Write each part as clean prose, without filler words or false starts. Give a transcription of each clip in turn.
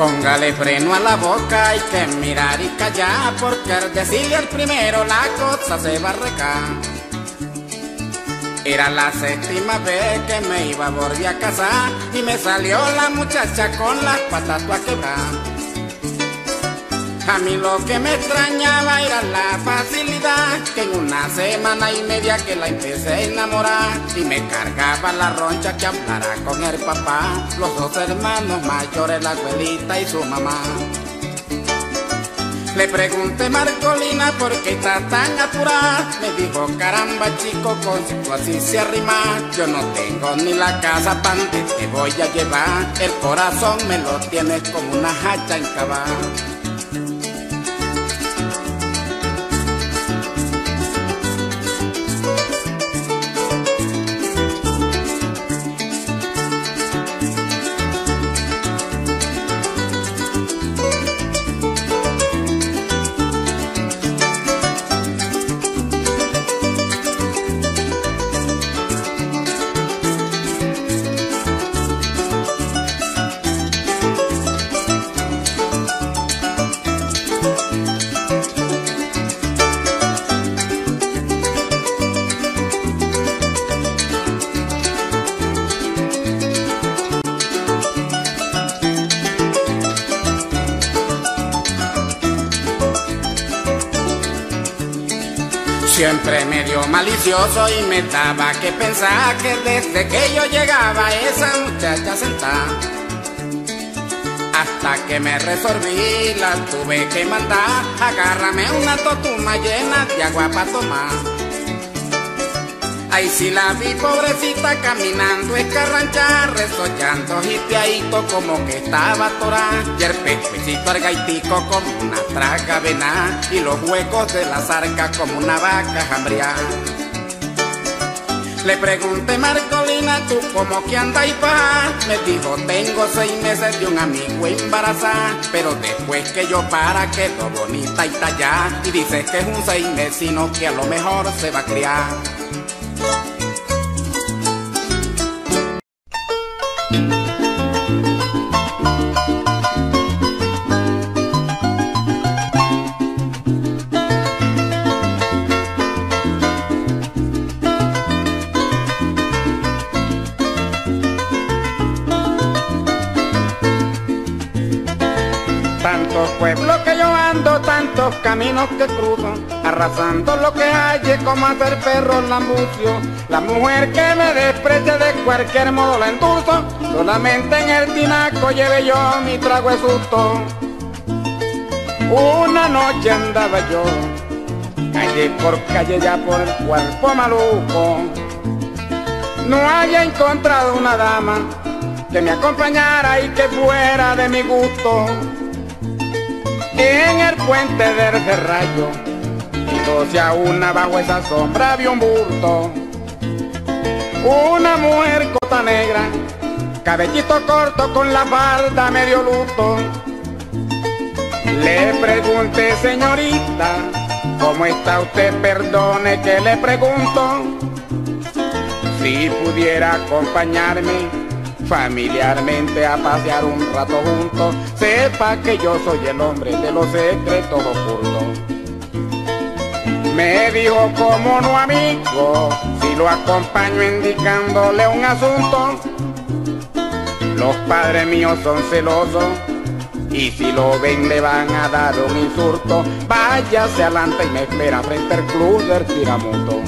Póngale freno a la boca, hay que mirar y callar, porque al decirle al primero la cosa se va a recar. Era la séptima vez que me iba a volver a casar y me salió la muchacha con las patas a quebrar. A mí lo que me extrañaba era la facilidad, que en una semana y media que la empecé a enamorar, y me cargaba la roncha que hablara con el papá, los dos hermanos mayores, la abuelita y su mamá. Le pregunté, Marcolina, ¿por qué estás tan apurada? Me dijo, caramba, chico, con tu así se arrima. Yo no tengo ni la casa pa' donde te voy a llevar. El corazón me lo tienes como una hacha encavada. Siempre me dio malicioso y me daba que pensar, que desde que yo llegaba esa muchacha sentada, hasta que me resolví, la tuve que mandar. Agárrame una totuma llena de agua para tomar. Ahí sí la vi, pobrecita, caminando escarranchar, resollando jipeadito como que estaba atorada, y el pechecito argaitico como una traga venada, y los huecos de la zarca como una vaca hambriada. Le pregunté, Marcolina, ¿tú cómo que andas y pa? Me dijo, tengo 6 meses de un amigo embarazada, pero después que yo para quedo bonita y tallada, y dice que es un 6 mesino que a lo mejor se va a criar. Tantos pueblos que yo ando, tantos caminos que cruzo, arrasando lo que halle como hacer perro lambucio. La mujer que me desprecia de cualquier modo la endulzo, solamente en el tinaco lleve yo mi trago de susto. Una noche andaba yo, calle por calle ya por el cuerpo maluco, no había encontrado una dama que me acompañara y que fuera de mi gusto. En el puente del Cerrallo, y 12 a 1 bajo esa sombra vi un bulto. Una mujer cota negra, cabellito corto con la falda medio luto. Le pregunté, señorita, ¿cómo está usted? Perdone que le pregunto. Si pudiera acompañarme familiarmente a pasear un rato juntos, sepa que yo soy el hombre de los secretos ocultos. Me dijo, como no, amigo, si lo acompaño indicándole un asunto. Los padres míos son celosos y si lo ven le van a dar un insulto. Váyase adelante y me espera frente al club del Tiramundo.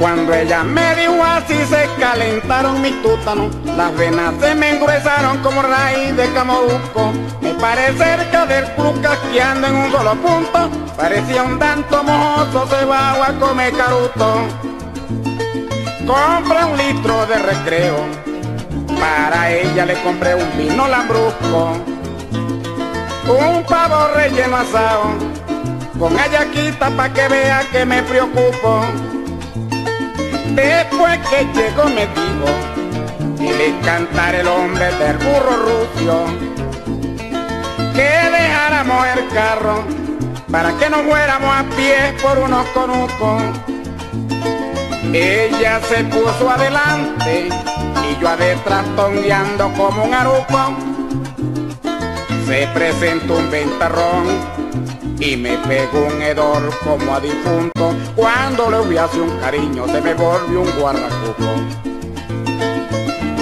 Cuando ella me dijo así se calentaron mis tútanos, las venas se me engruesaron como raíz de camoruco. Me paré cerca del club casqueando en un solo punto, parecía un tanto mojoso cebado a comer caruto. Compré un litro de recreo, para ella le compré un vino lambrusco, un pavo relleno asado, con hallaquita pa' que vea que me preocupo. Después que llegó me dijo, y le cantara el hombre del burro rucio, que dejáramos el carro para que nos fuéramos a pie por unos conucos. Ella se puso adelante y yo detrás tongueando como un aruco. Se presentó un ventarrón y me pegó un hedor como a difunto. Cuando le hubiese un cariño se me volvió un guarracuco.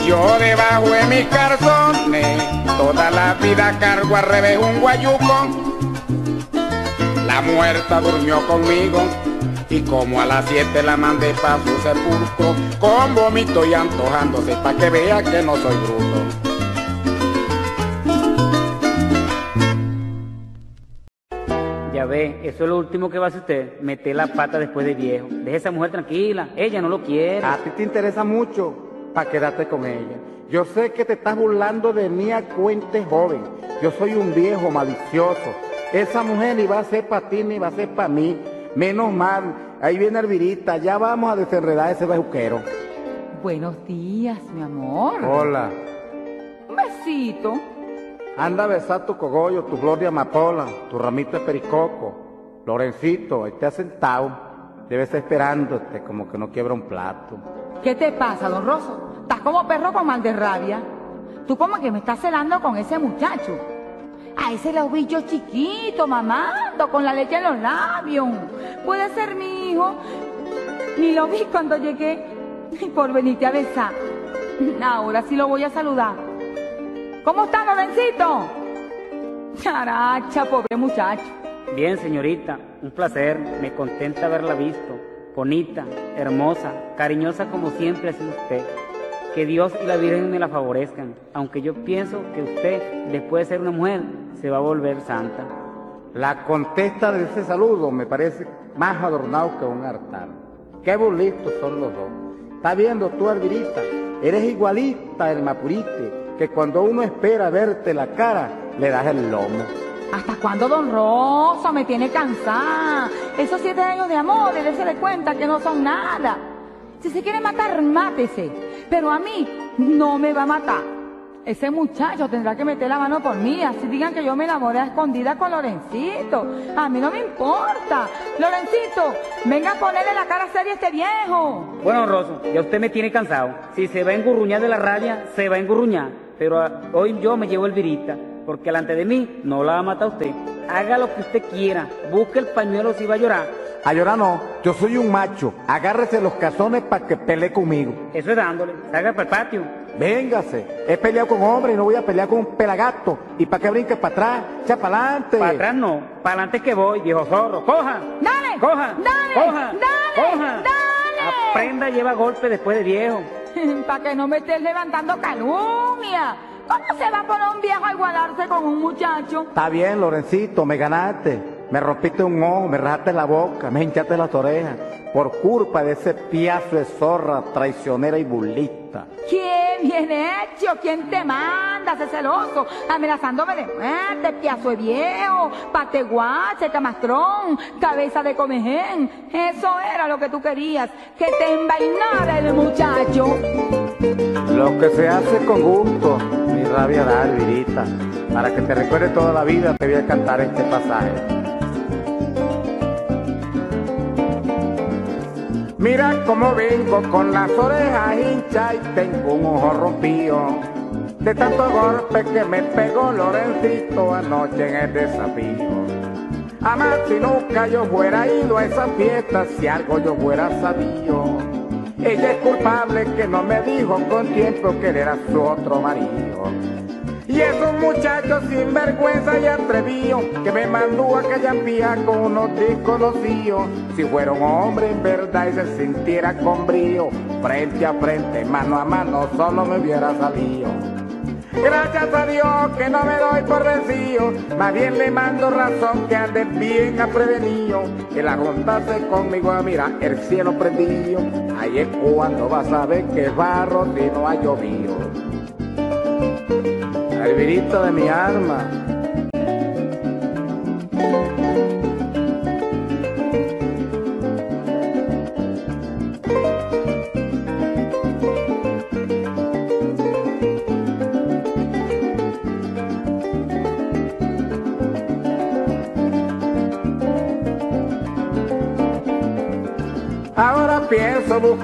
Yo debajo de mis calzones toda la vida cargo al revés un guayuco. La muerta durmió conmigo y como a las 7 la mandé pa' su sepulcro, con vómito y antojándose pa' que vea que no soy bruto. Ya ve, eso es lo último que va a hacer usted, meter la pata después de viejo. Deje a esa mujer tranquila, ella no lo quiere. A ti te interesa mucho para quedarte con ella. Yo sé que te estás burlando de mí a cuente joven. Yo soy un viejo malicioso. Esa mujer ni va a ser para ti ni va a ser para mí. Menos mal, ahí viene Elvirita, ya vamos a desenredar ese bejuquero. Buenos días, mi amor. Hola. Un besito. Anda a besar tu cogollo, tu flor de amapola, tu ramito de pericoco. Lorencito, ahí te has sentado, debes estar esperándote, como que no quiebra un plato. ¿Qué te pasa, don Rosso? Estás como perro con mal de rabia. Tú como que me estás celando con ese muchacho. A ese lo vi yo chiquito, mamando, con la leche en los labios. Puede ser mi hijo. Ni lo vi cuando llegué, ni por venirte a besar. Ahora sí lo voy a saludar. ¿Cómo está, Lorencito? Characha, pobre muchacho. Bien, señorita, un placer. Me contenta haberla visto. Bonita, hermosa, cariñosa como siempre ha sido usted. Que Dios y la Virgen me la favorezcan. Aunque yo pienso que usted, después de ser una mujer, se va a volver santa. La contesta de ese saludo me parece más adornado que un altar. Qué bonitos son los dos. ¿Estás viendo tú, Elvirita? Eres igualita, el mapurite, que cuando uno espera verte la cara, le das el lomo. ¿Hasta cuándo, don Rosso? Me tiene cansada. Esos 7 años de amor, y se dé cuenta que no son nada. Si se quiere matar, mátese. Pero a mí no me va a matar. Ese muchacho tendrá que meter la mano por mí. Así digan que yo me enamoré a escondida con Lorencito. A mí no me importa. Lorencito, venga a ponerle la cara seria a este viejo. Bueno, Rosso, ya usted me tiene cansado. Si se va a engurruñar de la rabia, se va a engurruñar. Pero hoy yo me llevo Elvirita, porque delante de mí no la va a matar usted. Haga lo que usted quiera, busque el pañuelo si va a llorar. A llorar no, yo soy un macho, agárrese los cazones para que pelee conmigo. Eso es dándole, salga para el patio. Véngase, he peleado con hombres y no voy a pelear con un pelagato. ¿Y para qué brinque para atrás? ¡Echa para adelante! Para atrás no, para adelante es que voy, viejo zorro. ¡Coja! ¡Dale! ¡Coja! ¡Dale! ¡Coja! ¡Dale! ¡Coja! ¡Dale! Aprenda, lleva golpe después de viejo. Para que no me estés levantando calumnia. ¿Cómo se va a poner un viejo a igualarse con un muchacho? Está bien, Lorencito, me ganaste. Me rompiste un ojo, me rajaste la boca, me hinchaste las orejas. Por culpa de ese piazo de zorra, traicionera y burlista. ¡Qué bien hecho! ¿Quién te manda, ese celoso? Amenazándome de muerte, piazo de viejo, pateguache, camastrón, cabeza de comején. Eso era lo que tú querías, que te envainara el muchacho. Lo que se hace con gusto, mi rabia da, Elvirita. Para que te recuerde toda la vida, te voy a cantar este pasaje. Mira cómo vengo con las orejas hinchas y tengo un ojo rompido de tanto golpe que me pegó Lorencito anoche en el desafío. Amá, si nunca yo fuera ido a esa fiesta, si algo yo fuera sabido. Ella es culpable que no me dijo con tiempo que él era su otro marido. Y es un muchacho sinvergüenza y atrevido que me mandó a callar pía con unos desconocidos. Si fuera un hombre en verdad y se sintiera con brío, frente a frente, mano a mano, solo me hubiera salido. Gracias a Dios que no me doy por vencido, más bien le mando razón que ande bien aprevenido. El ajuntarse conmigo a mirar el cielo prendido, ahí es cuando vas a ver que barro si no ha llovido. Elvirita de mi alma.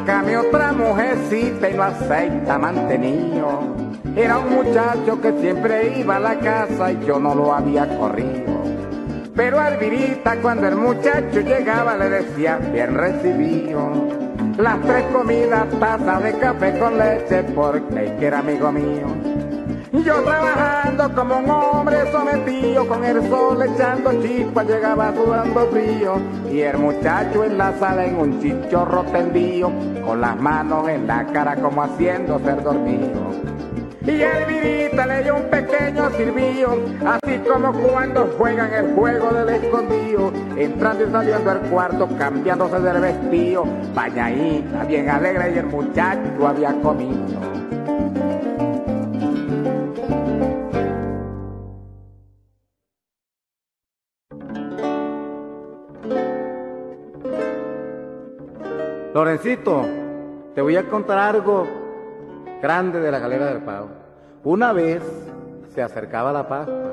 Búscame otra mujercita y no acepta mantenido. Era un muchacho que siempre iba a la casa y yo no lo había corrido. Pero a Elvirita cuando el muchacho llegaba le decía bien recibido. Las tres comidas, taza de café con leche, porque el que era amigo mío. Yo trabajando como un hombre sometido, con el sol echando chispas, llegaba sudando frío. Y el muchacho en la sala en un chichorro tendido, con las manos en la cara como haciendo ser dormido. Y Elvirita le dio un pequeño silbido, así como cuando juegan el juego del escondido. Entrando y saliendo al cuarto, cambiándose del vestido, bañadita, bien alegre, y el muchacho había comido. Lorencito, te voy a contar algo grande de la Galera del Pavo. Una vez se acercaba la Pascua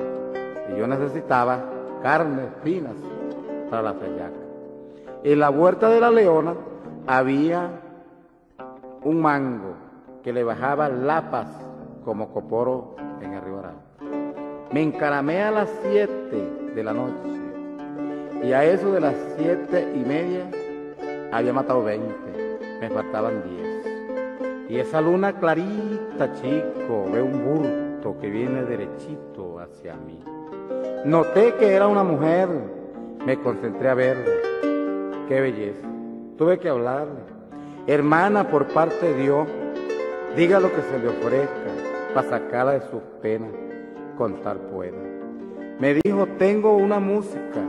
y yo necesitaba carnes finas para la fellaca. En la huerta de la Leona había un mango que le bajaba lapas como coporo en el río Arauca. Me encaramé a las 7 de la noche y a eso de las 7:30 había matado 20, me faltaban 10. Y esa luna clarita, chico, ve un bulto que viene derechito hacia mí. Noté que era una mujer, me concentré a verla. ¡Qué belleza! Tuve que hablarle. Hermana, por parte de Dios, diga lo que se le ofrezca para sacarla de sus penas, contar pueda. Me dijo, tengo una música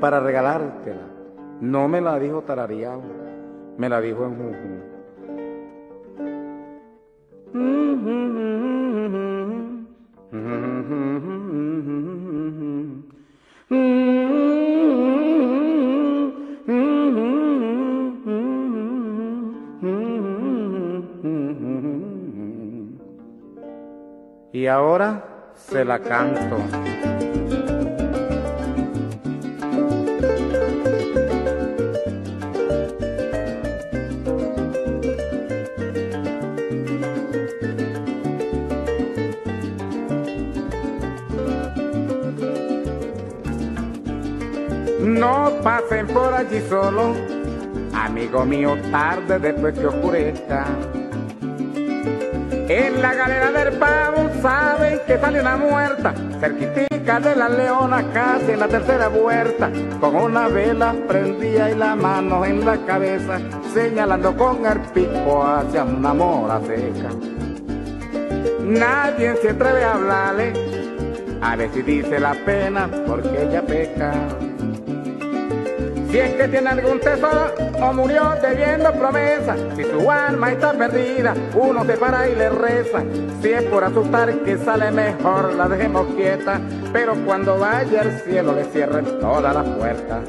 para regalártela. No me la dijo tarareado, me la dijo en juju. Y ahora se la canto. No pasen por allí solo, amigo mío, tarde después que oscurezca. En la Galera del Pavo saben que sale una muerta, cerquitica de la Leona, casi en la tercera vuelta, con una vela prendida y la mano en la cabeza, señalando con el pico hacia una mora seca. Nadie se atreve a hablarle, a ver si dice la pena, porque ella peca. Si es que tiene algún tesoro o murió debiendo promesa, si su alma está perdida, uno se para y le reza. Si es por asustar que sale mejor, la dejemos quieta, pero cuando vaya al cielo le cierren todas las puertas.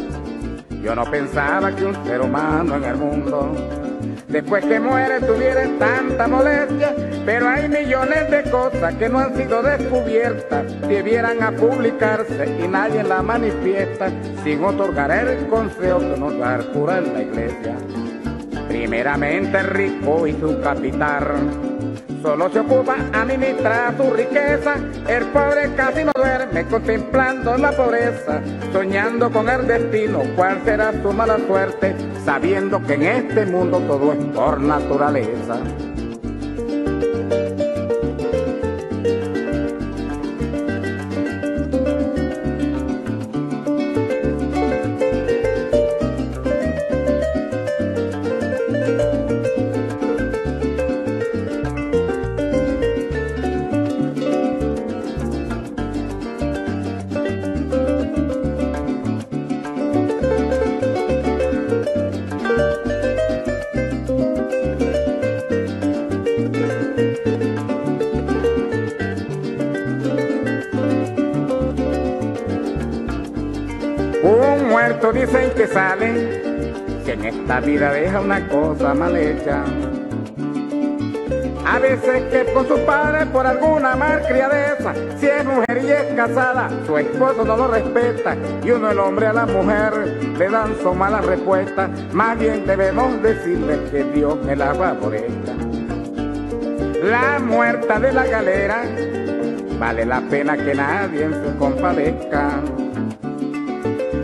Yo no pensaba que un ser humano en el mundo, después que muere, tuviera tanta molestia, pero hay millones de cosas que no han sido descubiertas, debieran a publicarse y nadie las manifiesta, sin otorgar el consejo que nos da el cura en la iglesia. Primeramente el rico y su capital solo se ocupa administrar su riqueza, el pobre casi no duerme contemplando la pobreza, soñando con el destino, cuál será su mala suerte, sabiendo que en este mundo todo es por naturaleza. Dicen que sale, que en esta vida deja una cosa mal hecha. A veces que con sus padres por alguna malcriadeza, si es mujer y es casada, su esposo no lo respeta, y uno el hombre a la mujer le dan su mala respuesta. Más bien debemos decirle que Dios me la favorezca. La muerta de la galera vale la pena que nadie se compadezca.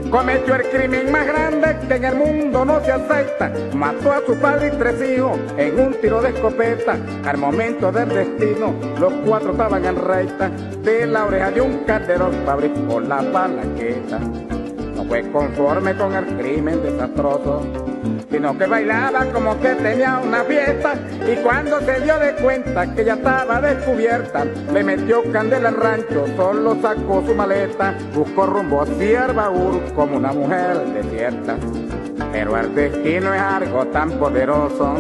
Cometió el crimen más grande que en el mundo no se acepta. Mató a su padre y 3 hijos en un tiro de escopeta. Al momento del destino, los 4 estaban en recta. De la oreja de un cartero fabricó la palanqueta. No fue conforme con el crimen desastroso, sino que bailaba como que tenía una fiesta. Y cuando se dio de cuenta que ya estaba descubierta, le metió candela al rancho, solo sacó su maleta. Buscó rumbo hacia el baúl como una mujer desierta. Pero el destino es algo tan poderoso,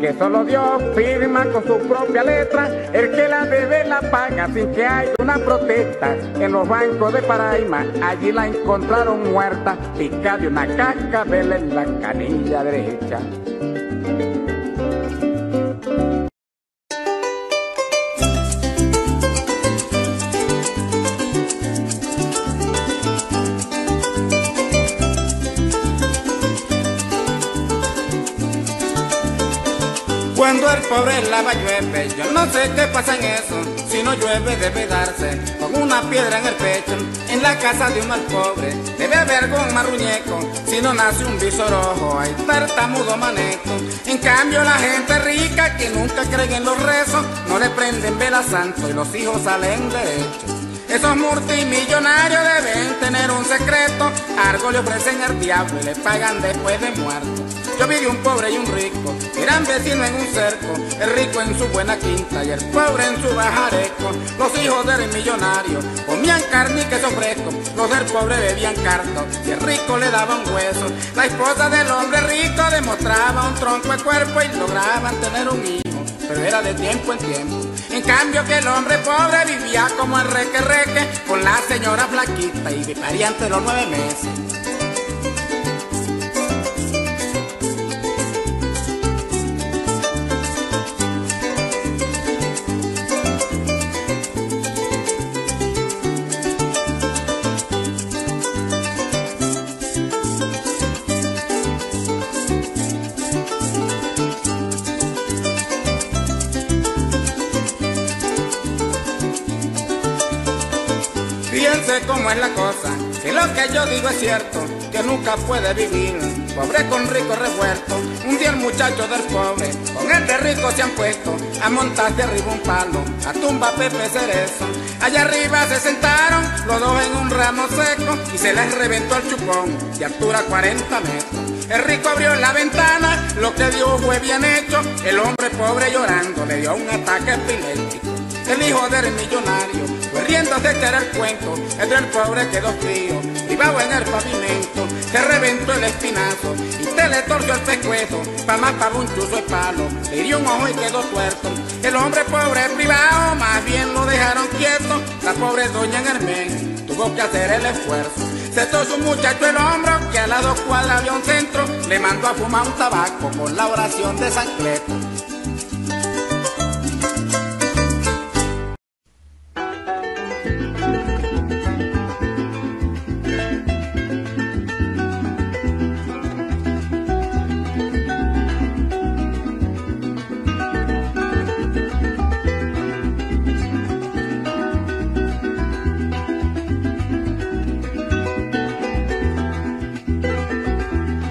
que solo Dios firma con su propia letra. El que la debe la paga sin que haya una protesta. En los bancos de Paraíba allí la encontraron muerta, picada de una cascabel en la canilla derecha. Cuando el pobre lava llueve, yo no sé qué pasa en eso. Si no llueve debe darse con una piedra en el pecho. En la casa de un mal pobre debe haber con marruñeco. Si no nace un visorojo hay tartamudo maneco. En cambio la gente rica que nunca cree en los rezos, no le prenden vela santo y los hijos salen derechos. Esos multimillonarios deben tener un secreto, algo le ofrecen al diablo y le pagan después de muerto. Yo vi de un pobre y un rico, eran vecinos en un cerco. El rico en su buena quinta y el pobre en su bajareco. Los hijos del millonario comían carne y queso fresco. Los del pobre bebían cardo y el rico le daba un hueso. La esposa del hombre rico demostraba un tronco de cuerpo y lograban tener un hijo, pero era de tiempo en tiempo. En cambio que el hombre pobre vivía como el reque-reque, con la señora flaquita y viparía ante los 9 meses. Fíjense cómo es la cosa, que lo que yo digo es cierto, que nunca puede vivir pobre con rico revuelto. Un día el muchacho del pobre con el de rico se han puesto a montarse arriba un palo, a tumba Pepe Cerezo. Allá arriba se sentaron los dos en un ramo seco y se les reventó el chupón de altura 40 metros. El rico abrió la ventana, lo que dio fue bien hecho. El hombre pobre llorando le dio un ataque epiléptico. El hijo del millonario riéndose que era el cuento, entre el pobre quedó frío, privado en el pavimento. Se reventó el espinazo y se le torció el pescuezo. Pa' más pa' un chuzo de palo, le hirió un ojo y quedó tuerto. El hombre pobre privado, más bien lo dejaron quieto. La pobre doña en el mes tuvo que hacer el esfuerzo. Se tozó un muchacho el hombro que a las 2 cuadras había un centro. Le mandó a fumar un tabaco con la oración de San Cleto.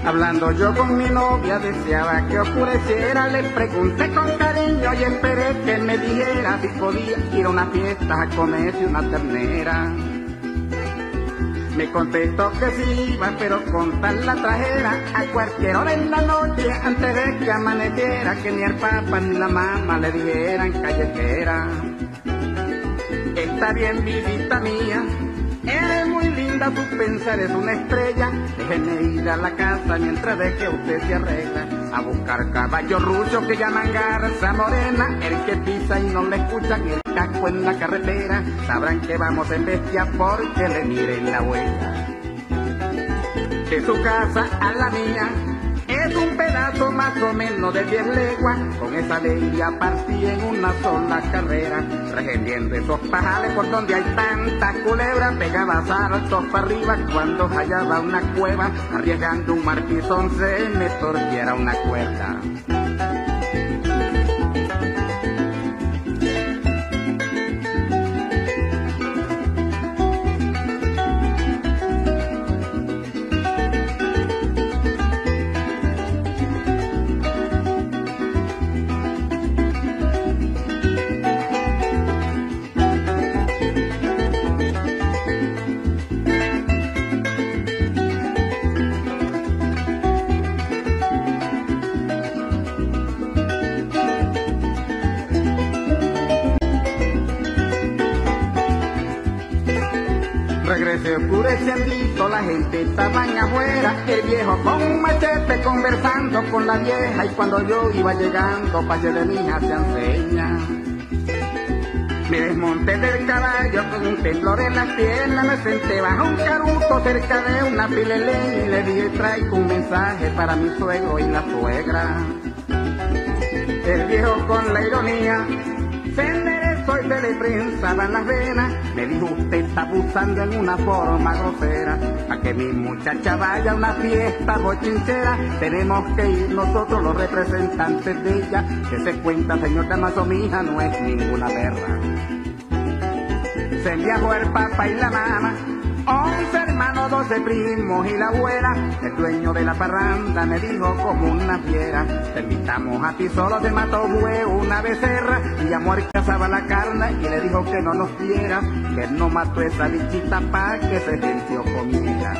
Hablando yo con mi novia deseaba que oscureciera, le pregunté con cariño y esperé que me dijera si podía ir a una fiesta a comerse una ternera. Me contestó que sí iba, pero con tal la trajera a cualquier hora en la noche antes de que amaneciera, que ni el papá ni la mamá le dijeran callejera. Está bien, vivita mía, eres muy linda, tu pensar es una estrella. Déjeme ir a la casa mientras de que usted se arregla, a buscar caballos ruchos que llaman garza morena. El que pisa y no le escuchan el casco en la carretera, sabrán que vamos en bestia porque le miren la huella. De su casa a la mía es de un pedazo más o menos de 10 leguas, con esa ley ya partí en una sola carrera, regendiendo esos pajales por donde hay tantas culebras, pegaba saltos para arriba cuando hallaba una cueva, arriesgando un marquizón se me torciera una cuerda. Se oscurecendito, la gente estaban afuera, el viejo con un machete conversando con la vieja, y cuando yo iba llegando pa' allá de mí hacían señas. Me desmonté del caballo con un temblor en las piernas, me senté bajo un caruto cerca de una pilelén y le dije traigo un mensaje para mi suegro y la suegra. El viejo con la ironía se soy de la prensa, van las venas. Me dijo usted está abusando en una forma grosera, a que mi muchacha vaya a una fiesta bochinchera. Tenemos que ir nosotros los representantes de ella. Que se cuenta señor Damaso, mi hija no es ninguna perra. Se viajó el papá y la mamá, 11 hermanos, 12 primos y la abuela. El dueño de la parranda me dijo como una fiera, te invitamos a ti solo, te mató fue una becerra. Y a muerte cazaba la carne y le dijo que no nos dieras, que él no mató esa bichita pa' que se venció comida.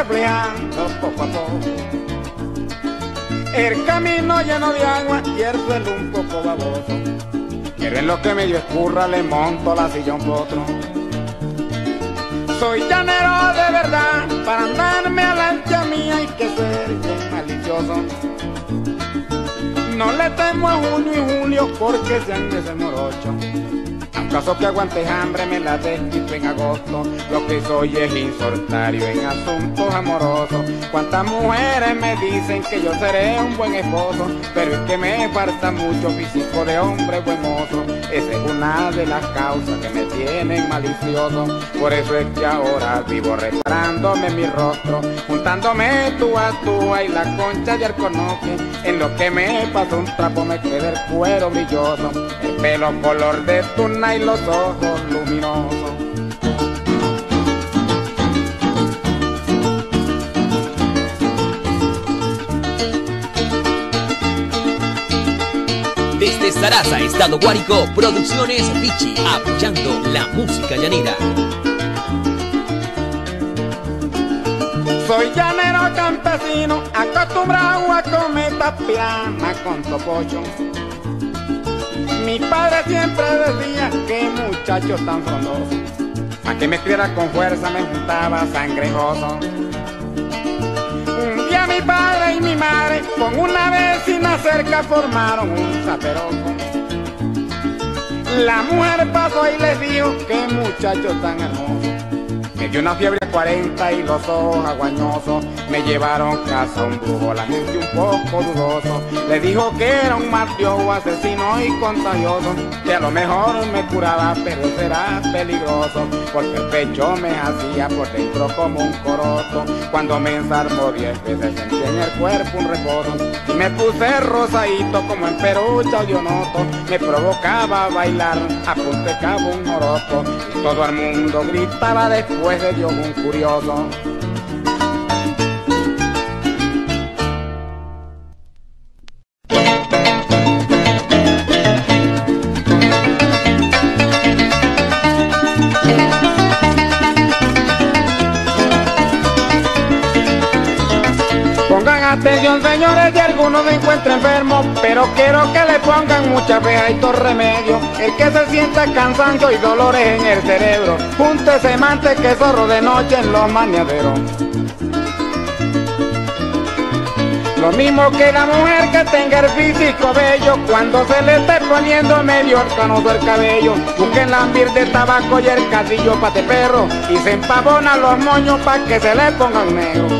Reflejando poco a poco el camino lleno de agua y el suelo un poco baboso, pero en lo que medio escurra le monto la silla un potro. Soy llanero de verdad, para andarme a la ancha mía hay que ser bien malicioso. No le temo a junio y julio porque se han desmorocho. Caso que aguante hambre me la desquito en agosto. Lo que soy es insolitario en asuntos amorosos. Cuántas mujeres me dicen que yo seré un buen esposo, pero es que me falta mucho físico de hombre buen mozo. Esa es una de las causas que me tienen malicioso. Por eso es que ahora vivo reparándome mi rostro, juntándome tú a tú y la concha y el conoque. En lo que me pasó un trapo me queda el cuero brilloso, el pelo color de tuna y los ojos luminosos. Desde Sarasa, Estado Guárico, Producciones Vichy, apoyando la música llanera. Soy llanero campesino, acostumbrado a comer tapiama con topocho. Mi padre siempre decía que muchachos tan frondosos, a que me criara con fuerza me juntaba sangrejoso. Un día mi padre y mi madre con una vecina cerca formaron un zaperoco. La mujer pasó y les dijo que muchachos tan hermosos. Me dio una fiebre a 40 y los ojos aguañosos. Me llevaron casa un brujo, la gente un poco dudoso. Le dijo que era un mafioso, asesino y contagioso, que a lo mejor me curaba pero será peligroso, porque el pecho me hacía por dentro como un coroto. Cuando me ensarmó 10 veces sentí en el cuerpo un recodo, y me puse rosadito como en perucha o yonoto. Me provocaba bailar a punta de cabo un moroco, y todo el mundo gritaba después de Dios un curioso. Atención señores, si alguno se encuentra enfermo, pero quiero que le pongan mucha fe a estos remedios. El que se sienta cansancio y dolores en el cerebro, júntese mante que zorro de noche en los maniaderos. Lo mismo que la mujer que tenga el físico bello, cuando se le esté poniendo medio canoso el cabello, busquen lambir de tabaco y el casillo pate perro, y se empavonan los moños pa' que se le pongan negros.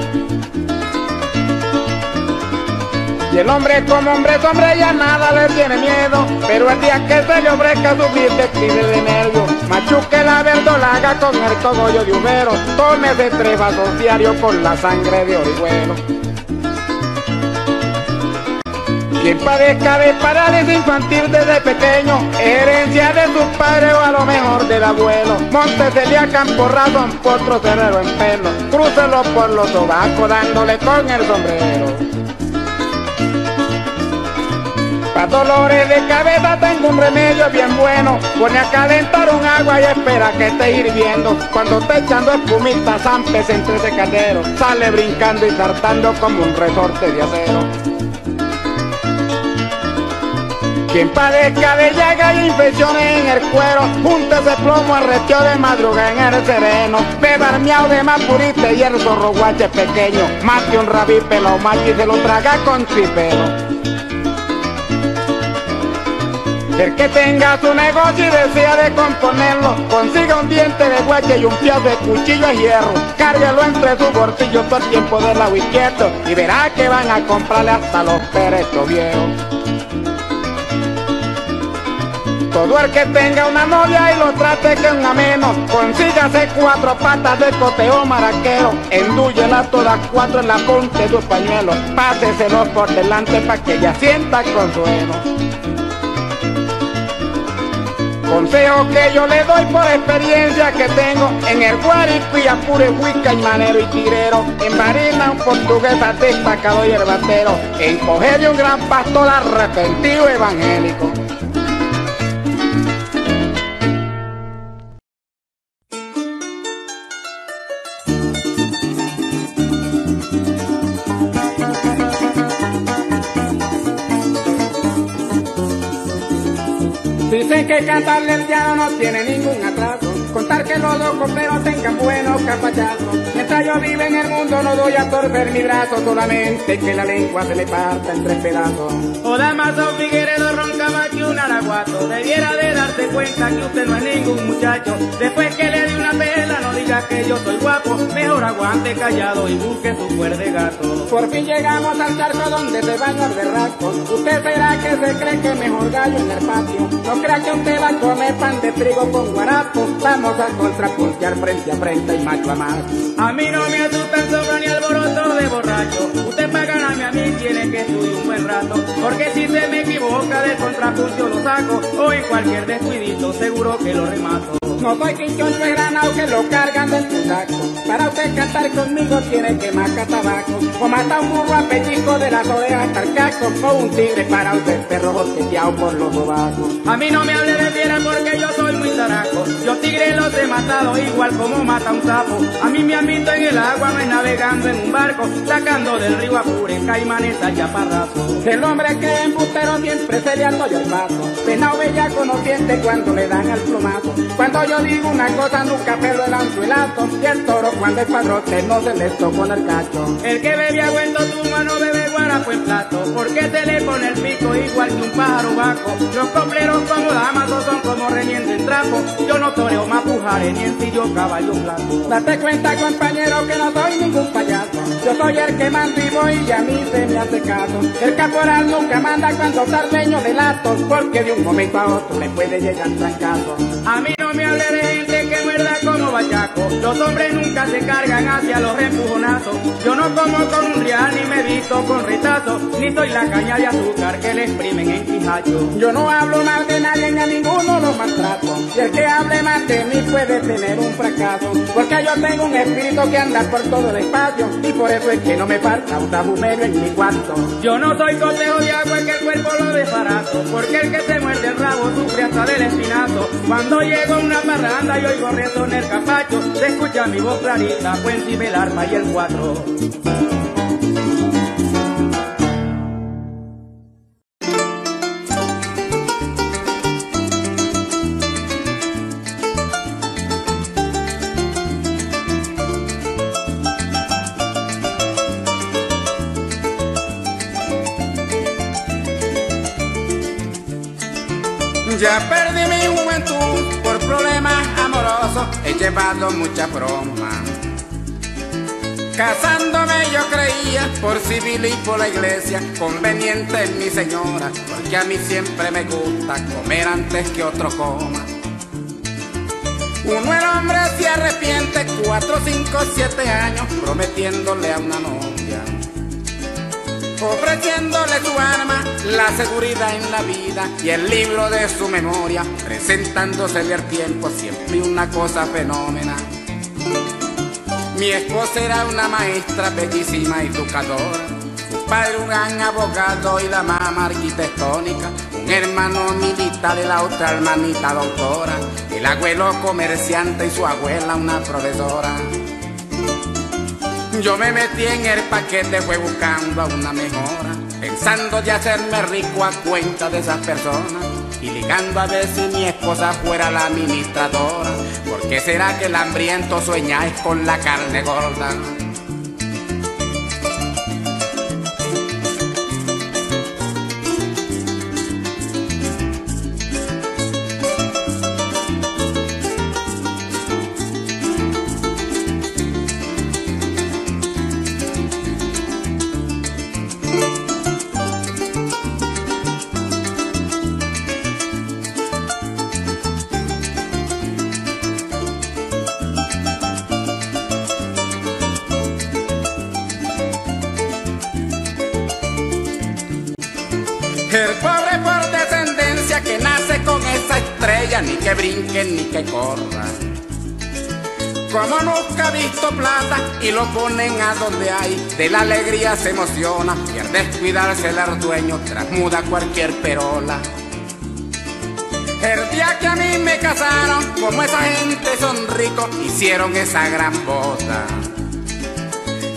Y el hombre como hombre es hombre, ya nada le tiene miedo, pero el día que se le ofrezca sufrir de crisis de nervios, machuque la verdolaga con el cogollo de ubero, tómese 3 vasos diarios con la sangre de orihuelo. Quien padezca de parálisis infantil desde pequeño, herencia de sus padres o a lo mejor del abuelo, móntesele a campo ratón por trocerero en pelo, crúcelo por los sobacos dándole con el sombrero. Para dolores de cabeza tengo un remedio bien bueno, pone a calentar un agua y espera que esté hirviendo. Cuando esté echando espumita, zampes entre ese caldero, sale brincando y saltando como un resorte de acero. Quien padezca de llagas y infecciones en el cuero, júntese plomo, arrestio de madruga en el sereno, beba el miau de más purista y el zorro guache pequeño, mate un rabipe lo macho y se lo traga con chipero. El que tenga su negocio y desea de componerlo, consiga un diente de guache y un fiazo de cuchillo a hierro, cárguelo entre sus bolsillos todo el tiempo del lado izquierdo, y verá que van a comprarle hasta los perechos viejos. Todo el que tenga una novia y lo trate que un ameno, consígase 4 patas de coteo maraquero, endúyela todas 4 en la punta de sus pañuelos, páseselos por delante para que ella sienta consuelo. Consejo que yo le doy por experiencia que tengo, en el guarico y apure huica y manero y tirero, en marina un portugués destacado y herbatero, en coger de un gran pastor arrepentido evangélico. Dicen que cantarle el diablo no tiene ningún atraso, contar que los dos coperos tengan buenos capachazos. Mientras yo vive en el mundo no doy a torcer mi brazo, solamente que la lengua se le parta en 3 pedazos. O Damaso Figueredo roncaba que un araguato, debiera de darse cuenta que usted no es ningún muchacho. Después que le di una pela no diga que yo soy guapo, mejor aguante callado y busque su cuerda de gato. Por fin llegamos al charco donde se van los berracos, usted será que se cree que mejor gallo en el patio. No crea que usted va a comer pan de trigo con guarapo, vamos a contrapuntear frente a frente y macho a macho. A mí no me asusta el sobra ni alboroto de borracho, usted para ganarme a mí tiene que estudiar un buen rato, porque si se me equivoca del contrapunto lo saco, o en cualquier descuidito seguro que lo remato. No soy quinchón, no es granado que lo cargan de tu saco, para usted cantar conmigo tiene que mascar tabaco, o matar un burro a pellizco de las orejas hasta el casco, o un tigre para usted perro boteteado por los bobacos. A mí no me hable de fiera porque yo soy muy zaraco, yo tigre los he matado igual como mata un sapo. A mí me han visto en el agua, me navegando en un barco, sacando del río Apure, caimanes al chaparrazo. El hombre que es embustero siempre se le atolla el paso, penao bellaco no siente cuando le dan al plumazo. Cuando yo digo una cosa nunca pero el anzuelazo, y el toro cuando es padrote no se le tocó en el cacho. El que bebe agua en Totuma no bebe guarapo en plato, porque se le pone el pico igual que un pájaro vaco. Los copleros como Damaso son como reñiendo en trapo, yo no toreo más pujares ni en sillo caballo blanco. Date cuenta compañero que no soy ningún payaso, yo soy el que mando y voy y a mí se me hace caso. El caporal nunca manda cuando sardeño de latos, porque de un momento a otro le puede llegar trancazo. A mí no me hable de gente que muerda como bachaco, los hombres nunca se cargan hacia los empujonazos. Yo no como con un real ni me visto con retazos, ni soy la caña de azúcar que le exprimen en Quijacho. Yo no hablo mal de nadie ni a ninguno lo maltrato, y el que hable mal de mí puede tener un fracaso, porque yo tengo un espíritu que anda por todo el espacio, y por eso es que no me falta un tabumerio en mi cuarto. Yo no soy cotejo de agua que el cuerpo lo desbarato, porque el que se muerde el rabo sufre hasta del espinazo. Cuando llego una parranda y oigo rezo en el capacho, se escucha mi voz clarita, fue encima el arma y el 4. Ya perdí mi juventud por problemas amorosos, he llevado mucha broma. Casándome yo creía, por civil y por la iglesia, conveniente es mi señora, porque a mí siempre me gusta comer antes que otro coma. Uno el hombre se arrepiente 4, 5, 7 años prometiéndole a una novia, ofreciéndole su arma, la seguridad en la vida y el libro de su memoria, presentándosele al tiempo siempre una cosa fenómena. Mi esposa era una maestra bellísima y educadora, su padre un gran abogado y la mamá arquitectónica, un hermano militar y la otra hermanita doctora, el abuelo comerciante y su abuela una profesora. Yo me metí en el paquete, fue buscando a una mejora, pensando de hacerme rico a cuenta de esas personas, y ligando a ver si mi esposa fuera la administradora, porque será que el hambriento sueñáis con la carne gorda. El pobre por descendencia que nace con esa estrella, ni que brinque ni que corra, como nunca ha visto plata y lo ponen a donde hay, de la alegría se emociona y al descuidarse el ardueño transmuda cualquier perola. El día que a mí me casaron, como esa gente son ricos, hicieron esa gran bota.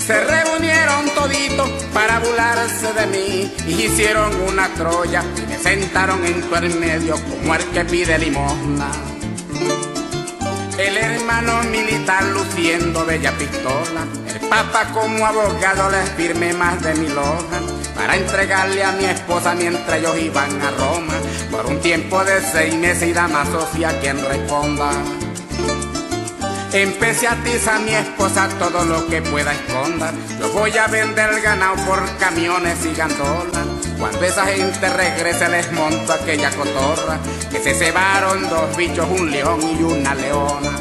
Se reunieron toditos para burlarse de mí y hicieron una troya y me sentaron en todo el medio como el que pide limosna. El hermano militar luciendo bella pistola, el papa como abogado, les firmé más de 1000 hojas para entregarle a mi esposa mientras ellos iban a Roma, por un tiempo de 6 meses y Damaso si a quien responda. Empecé a atizar a mi esposa todo lo que pueda esconder, yo voy a vender ganado por camiones y gandolas, cuando esa gente regrese les monto aquella cotorra, que se cebaron 2 bichos, un león y una leona.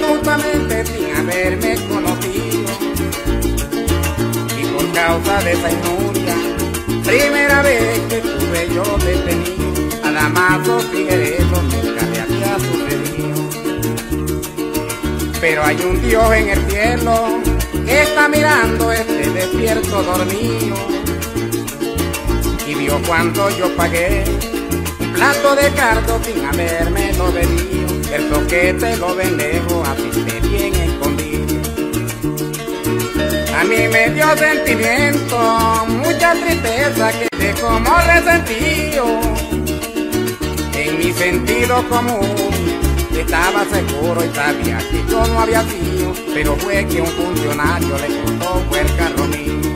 Injustamente sin haberme conocido, y por causa de esa injuria, primera vez que estuve yo detenido, a Damaso Figueredo nunca le había sucedido. Pero hay un Dios en el cielo que está mirando este despierto dormido, y vio cuánto yo pagué, un plato de cardo sin haberme lo venido. El toquete lo vendejo a piste bien escondido. A mí me dio sentimiento, mucha tristeza que te como resentido. En mi sentido común estaba seguro y sabía que yo no había sido, pero fue que un funcionario le cortó el carro mío.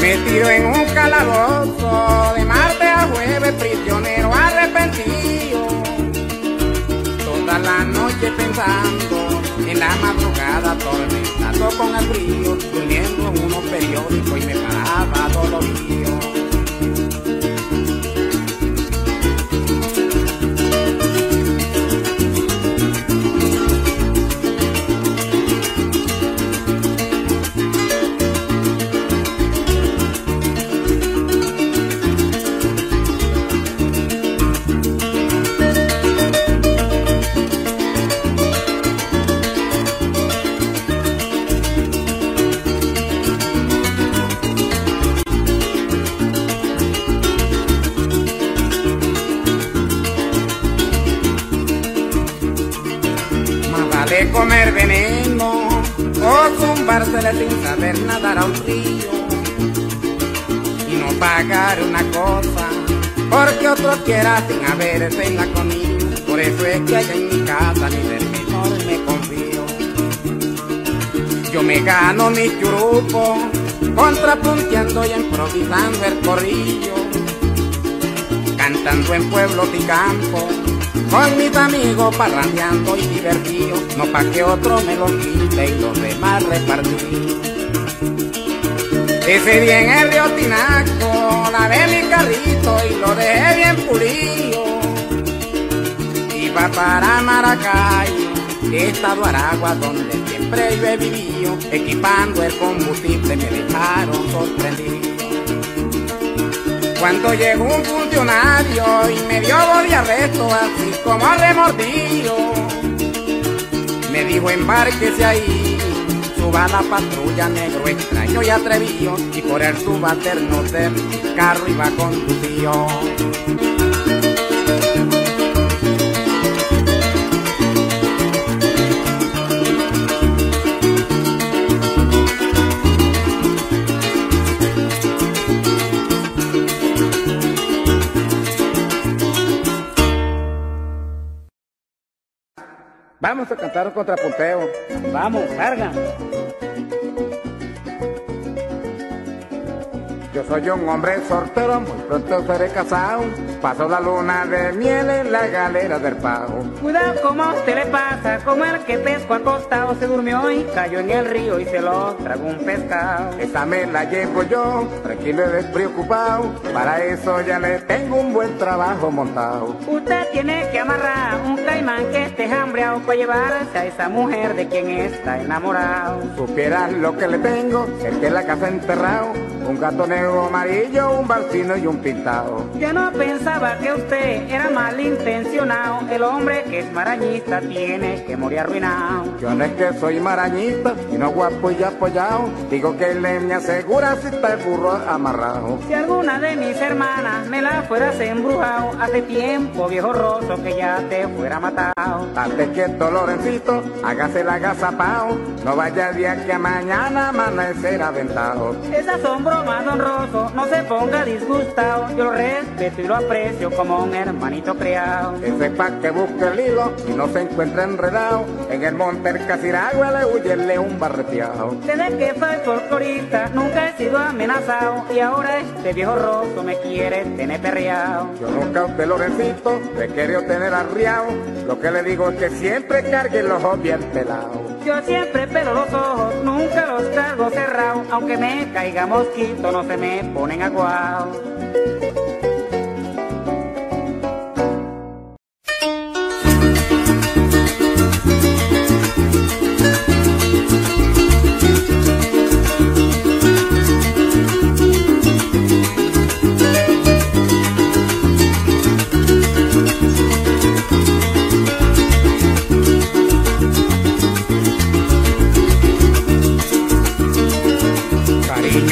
Metido en un calabozo de martes a jueves, prisionero arrepentido. Toda la noche pensando, en la madrugada atormentado con el frío, durmiendo en unos periódicos y me paraba dolorido. de comer veneno o zumbársela sin saber nadar a un río y no pagar una cosa porque otro quiera sin haberse la comida. Por eso es que allá en mi casa ni del menor me confío. Yo me gano mi churupo contrapunteando y improvisando el corrillo, cantando en pueblos y campos, con mis amigos parrandeando y divertido, no pa' que otro me lo quite y los demás repartí. Ese día en el río Tinaco lavé mi carrito y lo dejé bien pulido. Iba para Maracay, estado Aragua, donde siempre yo he vivido. Equipando el combustible me dejaron sorprendido. Cuando llegó un funcionario y me dio boli arresto, así como remordido, me dijo: "Embárquese ahí, suba la patrulla, negro extraño y atrevido", y por el subalterno del carro iba conducido. Vamos a cantar un contrapunteo. Vamos, carga. Yo soy un hombre soltero, muy pronto seré casado. Paso la luna de miel en la galera del Pao. Cuidado como a usted le pasa, como el que pesco acostado se durmió y cayó en el río y se lo tragó un pescado. Esa me la llevo yo, tranquilo y despreocupado, para eso ya le tengo un buen trabajo montado. Usted tiene que amarrar un caimán que esté hambreado para llevarse a esa mujer de quien está enamorado. Supieras lo que le tengo, el que la casa enterrado, un gato negro amarillo, un barcino y un pintado. Ya no pensaba que usted era malintencionado, el hombre que es marañista tiene que morir arruinado. Yo no es que soy marañista, sino guapo y apoyado, digo que le me asegura si está el burro amarrado. Si alguna de mis hermanas me la fueras embrujado, hace tiempo viejo roso que ya te fuera matado. Antes que el Lorencito, hágase la agazapao, no vaya el día que mañana amanecer aventado. Esas son bromas, don Rosso, no se ponga disgustado, yo lo respeto y lo aprecio como un hermanito criado. Ese es pa' que busque el hilo y no se encuentra enredado, en el monte el Casiragua le huyele un barreteado. Desde que soy folclorista nunca he sido amenazado, y ahora este viejo Rosso me quiere tener perreado. Yo nunca a usted, Lorencito, le quiero tener arriado, lo que le digo es que siempre cargue los ojos bien pelados. Yo siempre pelo los ojos, nunca los cargo cerrados, aunque me caiga mosquito no se me ponen aguados.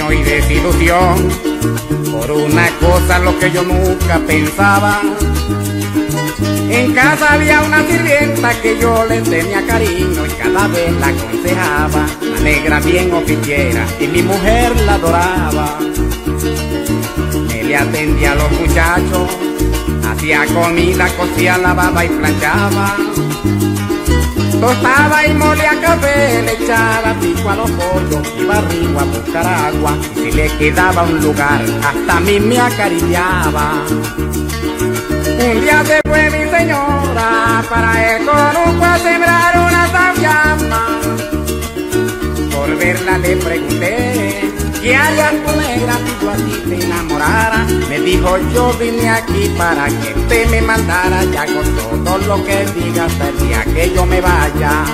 Y desilusión por una cosa, lo que yo nunca pensaba. En casa había una sirvienta que yo le tenía cariño y cada vez la aconsejaba, la negra bien oficiera y mi mujer la adoraba. Me le atendía a los muchachos, hacía comida, cocía, lavaba y planchaba, tostaba y molía café, le echaba pico a los pollos, iba arriba a buscar agua, y si le quedaba un lugar, hasta a mí me acariciaba. Un día se fue mi señora para el conuco a sembrar una sabiama. Por verla le pregunté: "¿Qué harías tú, negra, si yo aquí te enamorara?". Me dijo: "Yo vine aquí para que te me mandara, ya con todo lo que digas hasta el día que yo me vaya".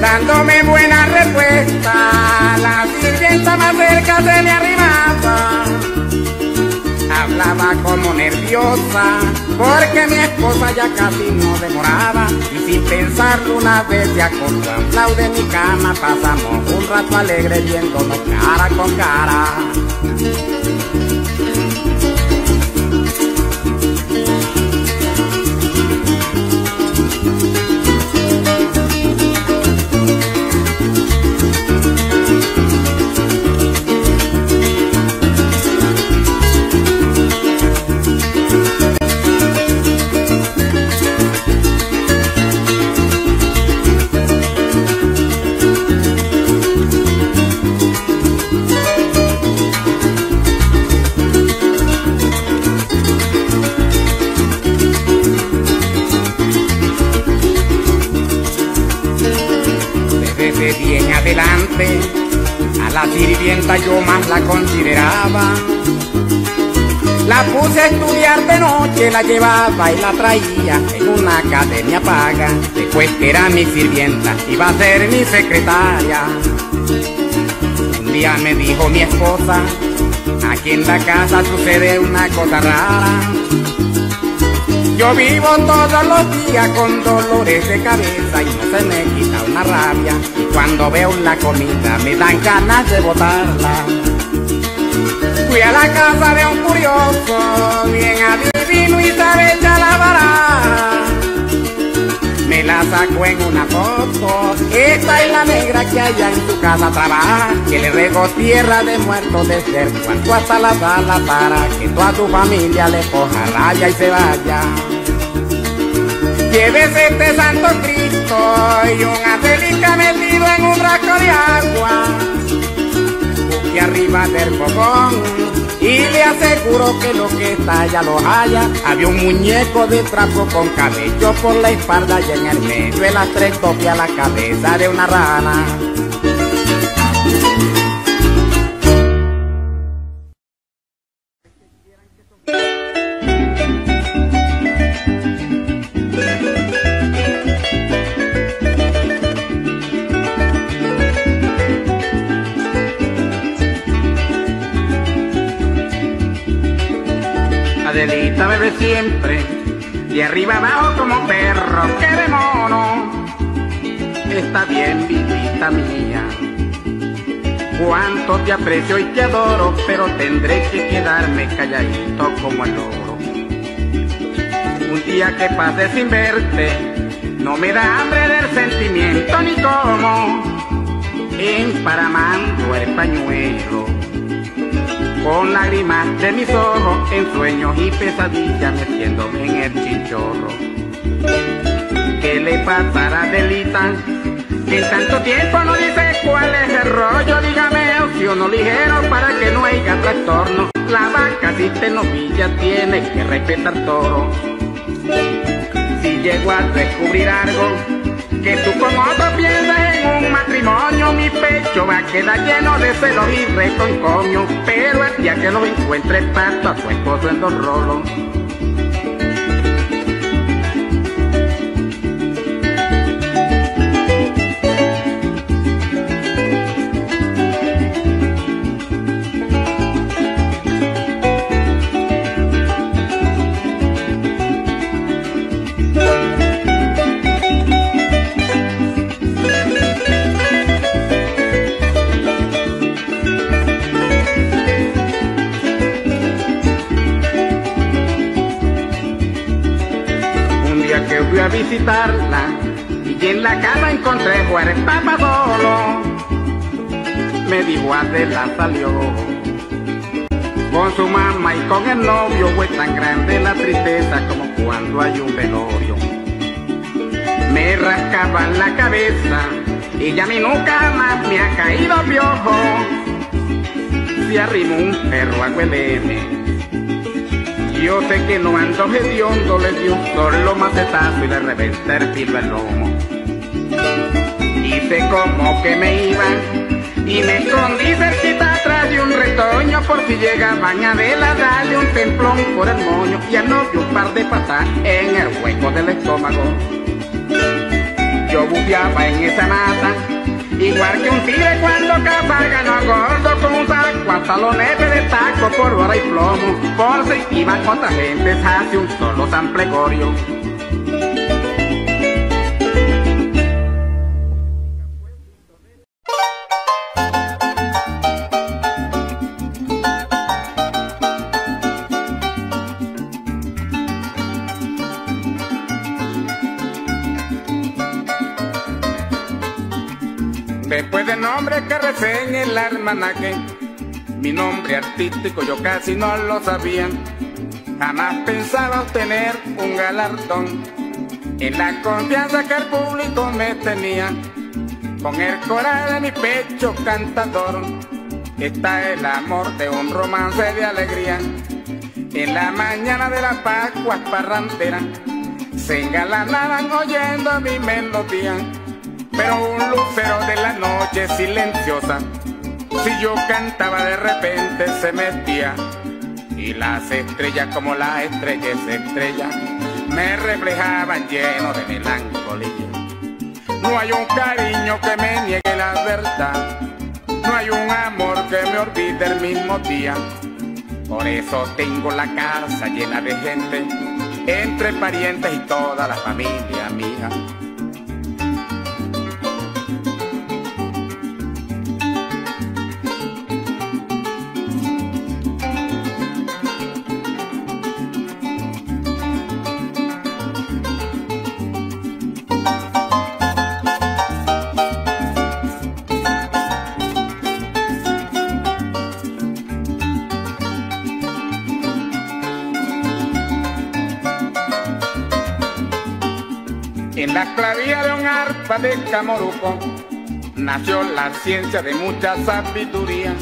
Dándome buena respuesta, la sirvienta más cerca se me arrimaba. Hablaba como nerviosa, porque mi esposa ya casi no demoraba, y sin pensarlo una vez se acostó a un lado de mi cama. Pasamos un rato alegre viéndonos cara con cara. bien adelante. A la sirvienta yo más la consideraba. La puse a estudiar de noche, la llevaba y la traía en una academia paga. Después que era mi sirvienta, iba a ser mi secretaria. Un día me dijo mi esposa: aquí en la casa sucede una cosa rara. Yo vivo todos los días con dolores de cabeza y no se me quita una rabia. Y cuando veo la comida me dan ganas de botarla. Fui a la casa de un curioso, bien adivino y sabe ya la vara. Me la sacó en una foto, esta es la negra que allá en su casa trabaja, que le regó tierra de muertos de ser cuanto hasta la sala para que toda tu familia le coja raya y se vaya. Llévese este santo Cristo y una celica metido en un frasco de agua. Y arriba del fogón, y le aseguro que lo que está ya lo haya. Había un muñeco de trapo con cabello por la espalda y en el medio de las tres topias la cabeza de una rana. Adelita bebe siempre, de arriba abajo como perro que de mono. Está bien, visita mía, cuánto te aprecio y te adoro, pero tendré que quedarme calladito como el loro. Un día que pase sin verte, no me da hambre del sentimiento ni como emparamando el pañuelo. Con lágrimas de mis ojos, en sueños y pesadillas, metiéndome en el chinchorro. ¿Qué le pasará a Delita? Que en tanto tiempo no dice cuál es el rollo. Dígame opciono ligero para que no haya trastorno. La vaca si te novilla tiene que respetar toro. Si llego a descubrir algo, que tú como otro piensas en un matrimonio, mi pecho va a quedar lleno de celos y reconcomio, pero el día que lo encuentre tanto a su esposo en dos rolos. A visitarla y en la casa encontré Juárez Papa solo. Me dijo Adela salió con su mamá y con el novio. Fue tan grande la tristeza como cuando hay un velorio. Me rascaban la cabeza y a mí nunca más me ha caído piojo. Se arrimó un perro a hueleme. Yo sé que no ando hediondo, le di un solo macetazo y le reventé el filo al lomo. Hice como que me iba y me escondí cerquita atrás de un retoño, por si llegaban a verla, darle un templón por el moño y al novio un par de patas en el hueco del estómago. Yo buceaba en esa mata, igual que un tigre cuando capa ganó gordo con un saco hasta los neves de taco por hora y plomo, por si iban otras gentes hacia un solo San Gregorio. Después del nombre que recé en el almanaque, mi nombre artístico yo casi no lo sabía. Jamás pensaba obtener un galardón, en la confianza que el público me tenía. Con el coral de mi pecho cantador, está el amor de un romance de alegría. En la mañana de las Pascuas parranderas, se engalanaban oyendo mi melodía. pero un lucero de la noche silenciosa. Si yo cantaba de repente se metía, y las estrellas como las estrellas estrellas me reflejaban lleno de melancolía. No hay un cariño que me niegue la verdad, no hay un amor que me olvide el mismo día. Por eso tengo la casa llena de gente, entre parientes y toda la familia mía. En la clavija de un arpa de Camoruco nació la ciencia de mucha sabiduría.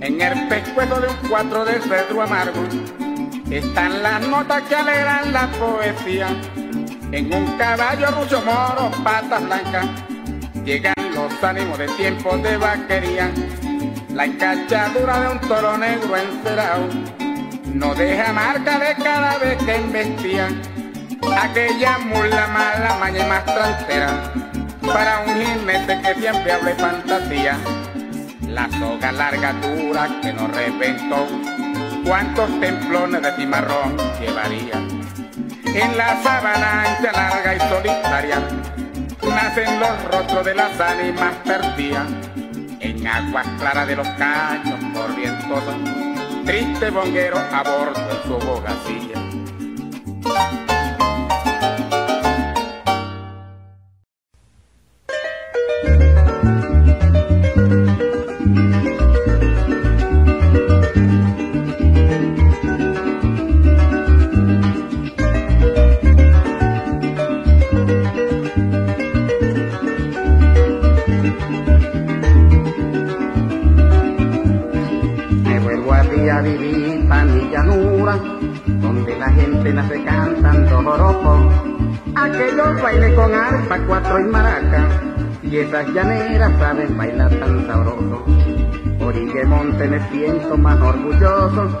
En el pescuezo de un cuatro de cedro amargo están las notas que alegran la poesía. En un caballo ruso moro, patas blancas, llegan los ánimos de tiempos de vaquería. La encachadura de un toro negro encerado no deja marca de cada vez que embestía. Aquella mula mala maña y más trantera, para un jinete que siempre hable fantasía. La soga larga dura que nos reventó, cuántos templones de cimarrón llevaría. En la sabana ancha, larga y solitaria, nacen los rostros de las ánimas perdidas. En aguas claras de los caños corrientosos, triste bonguero a bordo de su bogacilla. Baile con arpa, cuatro y maraca, y esas llaneras saben bailar tan sabroso. Origuemonte me siento más orgulloso,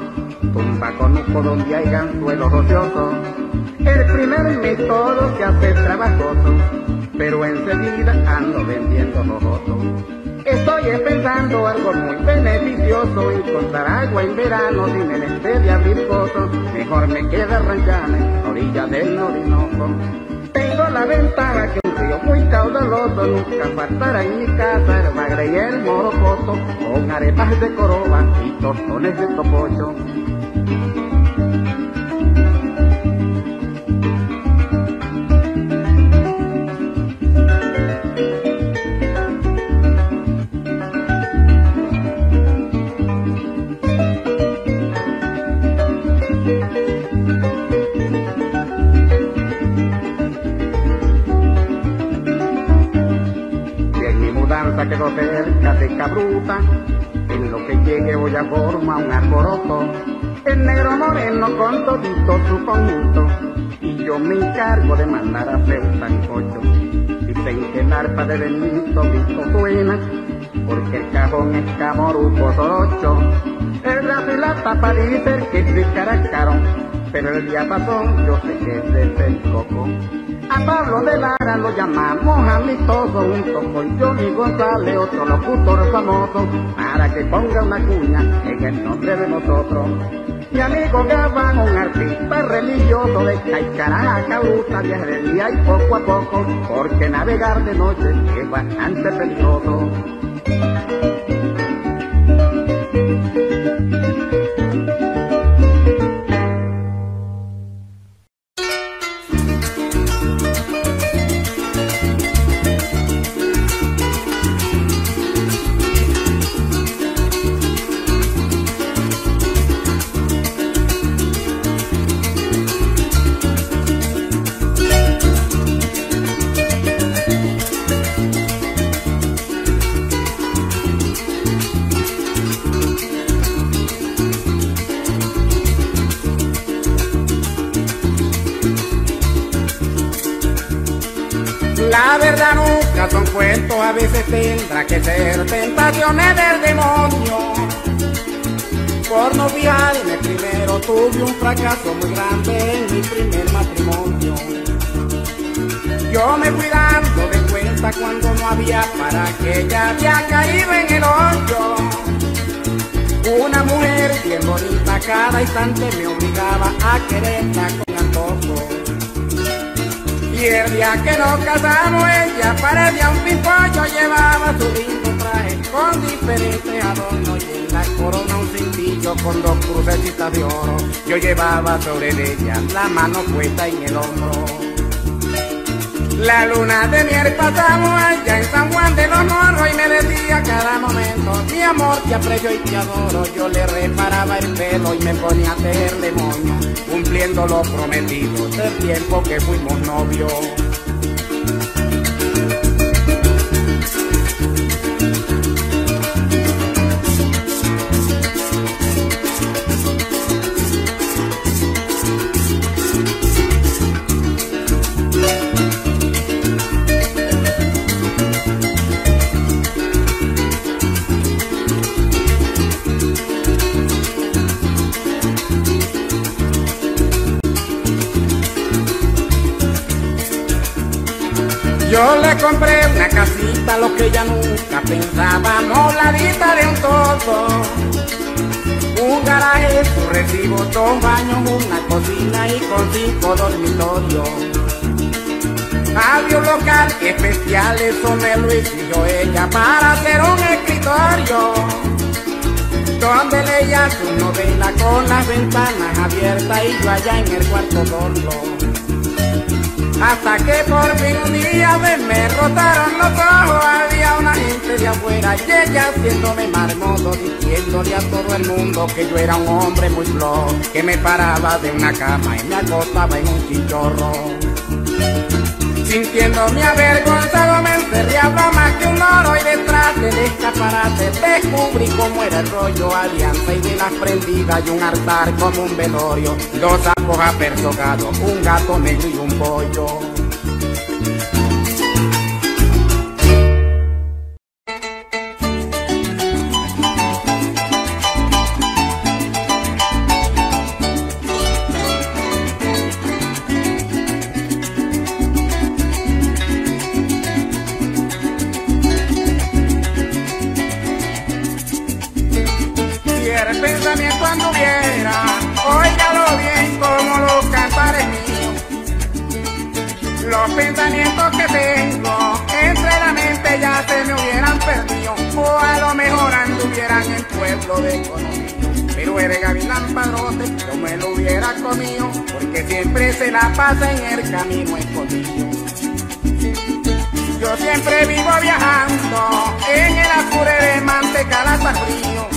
tumba conuco donde hay ganzuelos ociosos. El primer método se hace trabajoso, pero enseguida ando vendiendo jojoso. Estoy pensando algo muy beneficioso, encontrar agua en verano sin menester de abrir pozos. Mejor me queda ranchame, orilla del Orinoco. Tengo la ventaja que un río muy caudaloso nunca faltará en mi casa, el bagre y el morocoto, con arepas de coroba y tostones de topocho. Quedó cerca de Cabruta, en lo que llegue voy a formar un alboroto. El negro moreno con todito su conjunto, y yo me encargo de mandar a hacer un sancocho. Dicen que el arpa de Benito Visto suena, porque el cajón es Camoruco sorocho. El rap y la tapa dicen que se caracaron, pero el diapasón yo sé que ese es el coco. A Pablo de Lara lo llamamos amistoso, junto con Johnny González, otro locutor famoso, para que ponga una cuña en el nombre de nosotros. Mi amigo Gabán, un artista religioso, de Caicará a Cabruta, viaje de día y poco a poco, porque navegar de noche es bastante peligroso. La verdad nunca son cuentos, a veces tendrá que ser tentaciones del demonio. Por no fiarme primero tuve un fracaso muy grande en mi primer matrimonio. Yo me fui dando de cuenta cuando no había para que ya había caído en el hoyo. Una mujer bien bonita cada instante me obligaba a quererla con antojo. Y el día que nos casamos ella parecía un pimpollo, llevaba su lindo traje con diferentes adornos y en la corona un cintillo con dos crucecitas de oro. Yo llevaba sobre ella la mano puesta en el hombro. La luna de miel pasamos allá en San Juan de los Morros y me decía a cada momento: mi amor, te aprecio y te adoro. Yo le reparaba el pelo y me ponía a tejerle moño, cumpliendo lo prometido del tiempo que fuimos novios. Yo le compré una casita, lo que ella nunca pensaba, moladita de un todo. Un garaje, su recibo, dos baños, una cocina y con 5 dormitorios. Había un local especial, eso me lo exigió ella para hacer un escritorio. Donde leía su novela con las ventanas abiertas y yo allá en el cuarto solo. Hasta que por fin un día me rotaron los ojos, había una gente de afuera y ella haciéndome marmoto, diciéndole a todo el mundo que yo era un hombre muy flojo, que me paraba de una cama y me acostaba en un chinchorro. Sintiéndome avergonzado me encerré, hablaba más que un loro y detrás del escaparate descubrí cómo era el rollo. Habían 6 velas prendidas y un altar como un velorio, 2 sapos apersogados, un gato negro y un pollo. En el camino escondido yo siempre vivo viajando en el apure de Mantecala hasta frío.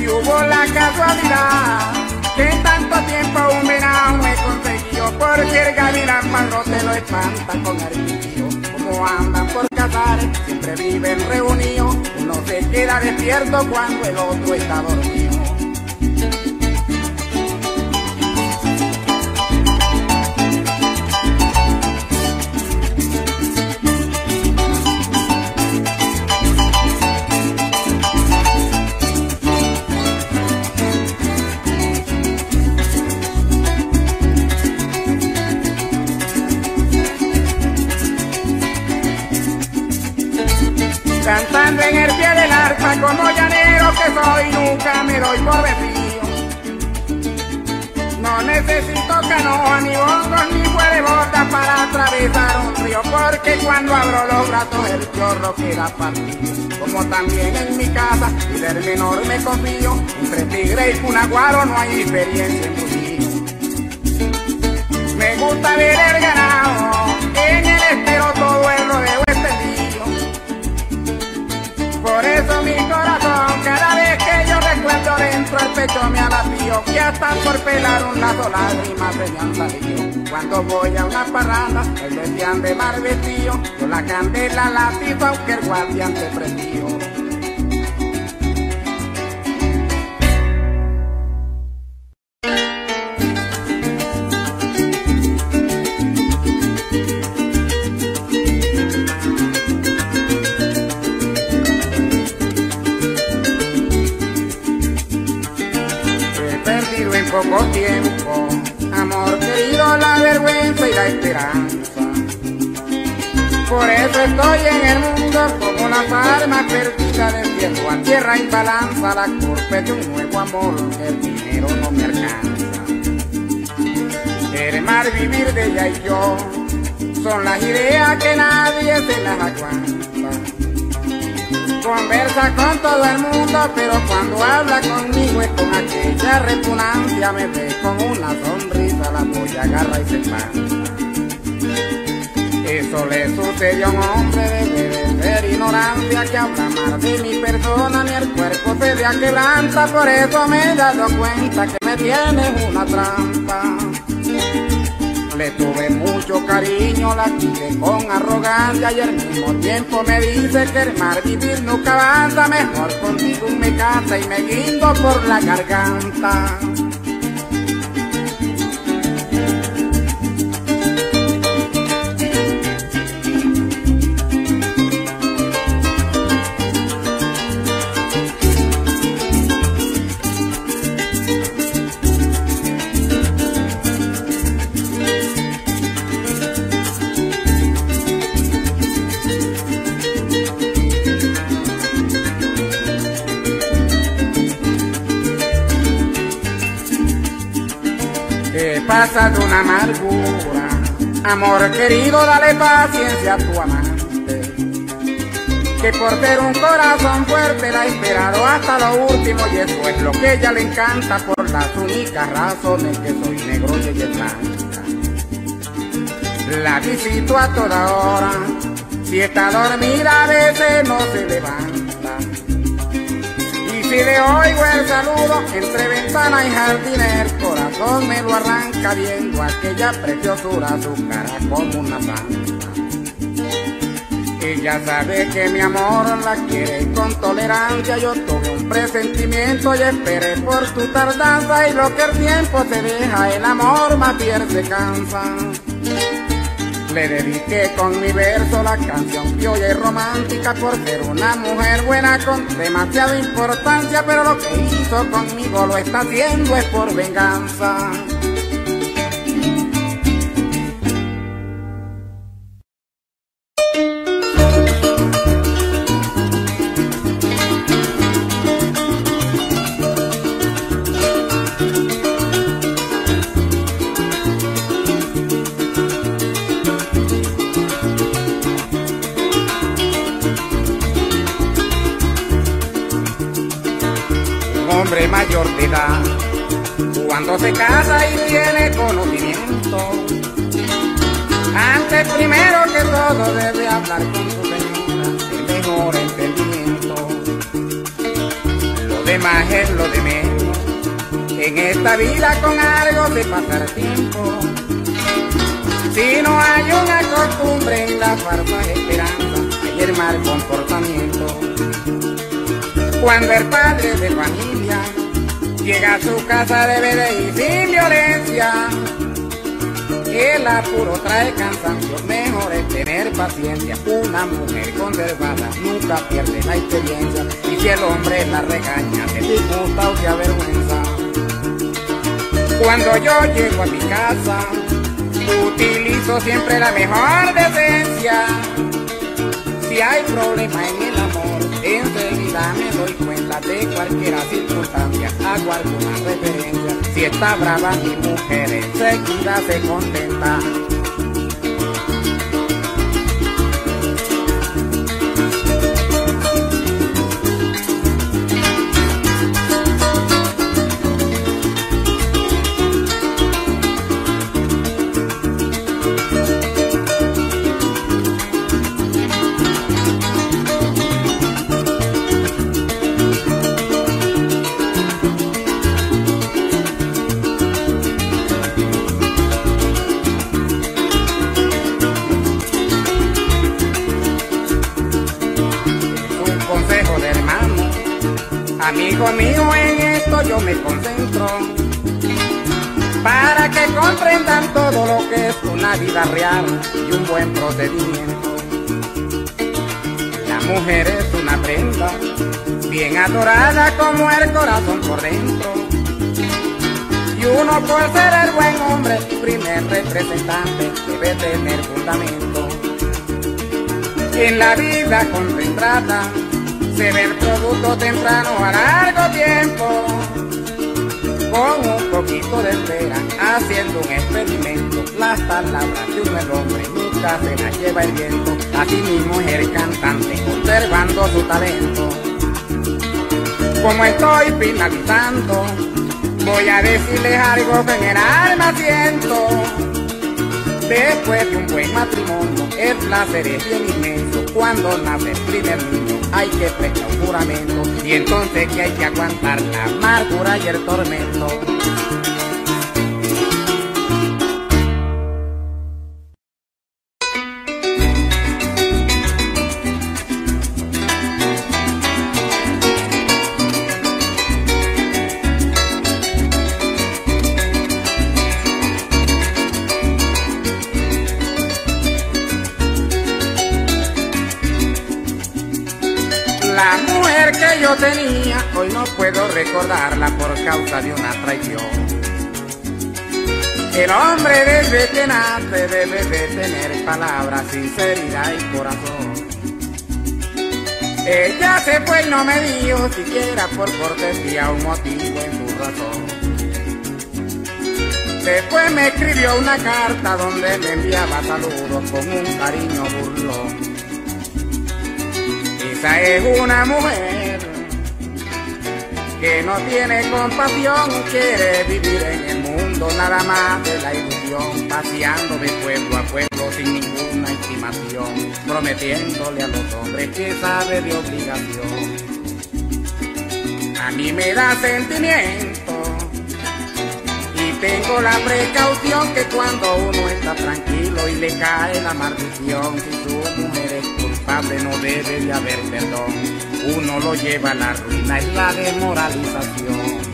Y hubo la casualidad que en tanto tiempo un venado me consiguió, porque el gavilán Padrón te lo espanta con arquillo. Como andan por cazares siempre viven reunidos, uno se queda despierto cuando el otro está dormido. Cantando en el pie del arpa como llanero que soy, nunca me doy por vencido. No necesito canoa, ni bongos, ni vuelebota para atravesar un río, porque cuando abro los brazos el chorro queda partido. Como también en mi casa, y del menor me confío, entre tigre y cunaguaro no hay diferencia en tu vida. Me gusta ver el ganado en el estero todo el rodeo. Por eso mi corazón, cada vez que yo recuerdo dentro el pecho me alapío, que hasta por pelar un lazo lágrimas se me han salido. Cuando voy a una parranda, el guardián de mal vestido, con la candela la pipa aunque el guardián te prendió. perdido en poco tiempo. Amor querido, la vergüenza y la esperanza. Por eso estoy en el mundo como las almas perdidas del tiempo. A tierra en balanza, la culpa es de un nuevo amor que el dinero no me alcanza. El mar, vivir de ella y yo son las ideas que nadie se las aguanta. Conversa con todo el mundo, pero cuando habla conmigo es con aquella repugnancia. Me ve con una sonrisa, la polla agarra y se espanta. Eso le sucedió a un hombre de ser ignorancia, que habla mal de mi persona, ni el cuerpo se le aquebranta. Por eso me he dado cuenta que me tienes una trampa. Le tuve mucho cariño, la quise con arrogancia y al mismo tiempo me dice que el mal vivir nunca avanza. Mejor contigo me casa y me guindo por la garganta. Pasa de una amargura, amor querido, dale paciencia a tu amante, que por ser un corazón fuerte la ha esperado hasta lo último, y eso es lo que ella le encanta, por las únicas razones que soy negro y ella es blanca. La visito a toda hora, si está dormida a veces no se levanta, y si le oigo el saludo entre ventana y jardín, el corazón me lo arranca, viendo aquella preciosura, su cara como una santa. Ella sabe que mi amor la quiere con tolerancia. Yo tuve un presentimiento y esperé por tu tardanza. Y lo que el tiempo te deja, el amor más fiel se cansa. Le dediqué con mi verso la canción criolla y romántica, por ser una mujer buena con demasiada importancia. Pero lo que hizo conmigo lo está haciendo es por venganza. Cuando se casa y tiene conocimiento, antes primero que todo debe hablar con su señora, el mejor entendimiento. Lo demás es lo de menos, en esta vida con algo de pasar tiempo. Si no hay una costumbre en la farsa esperanza, hay el mal comportamiento. Cuando el padre de familia llega a su casa debe de ir sin violencia. El apuro trae cansancio, mejor es tener paciencia. Una mujer conservada nunca pierde la experiencia. Y si el hombre la regaña, se disgusta o se avergüenza. Cuando yo llego a mi casa, utilizo siempre la mejor decencia. Si hay problema en el amor, enseguida me doy cuenta de cualquier circunstancia. Hago alguna referencia. Si está brava mi mujer, enseguida se contenta. Amigo mío, en esto yo me concentro, para que comprendan todo lo que es una vida real y un buen procedimiento. La mujer es una prenda, bien adorada como el corazón por dentro. uno por ser el buen hombre, primer representante, debe tener fundamento. En la vida contratada se ve el producto temprano a largo tiempo. Con un poquito de espera, haciendo un experimento, las palabras de un hombre nunca se las lleva el viento. Así mismo es el cantante, conservando su talento. Como estoy finalizando, voy a decirles algo que en el alma siento. Después de un buen matrimonio, el placer es bien inmenso. Cuando nace el primer niño, hay que prestar un juramento. Y entonces que hay que aguantar la amargura y el tormento. Tenía, hoy no puedo recordarla por causa de una traición. El hombre desde que nace debe de tener palabras, sinceridad y corazón. Ella se fue y no me dijo siquiera por cortesía un motivo en su razón. Después me escribió una carta donde me enviaba saludos con un cariño burlón. Esa es una mujer que no tiene compasión, quiere vivir en el mundo nada más de la ilusión, paseando de pueblo a pueblo sin ninguna intimación, prometiéndole a los hombres que sabe de obligación. A mí me da sentimiento y tengo la precaución que cuando uno está tranquilo y le cae la maldición, si su mujer es culpable no debe de haber perdón. Uno lo lleva a la ruina y la desmoralización.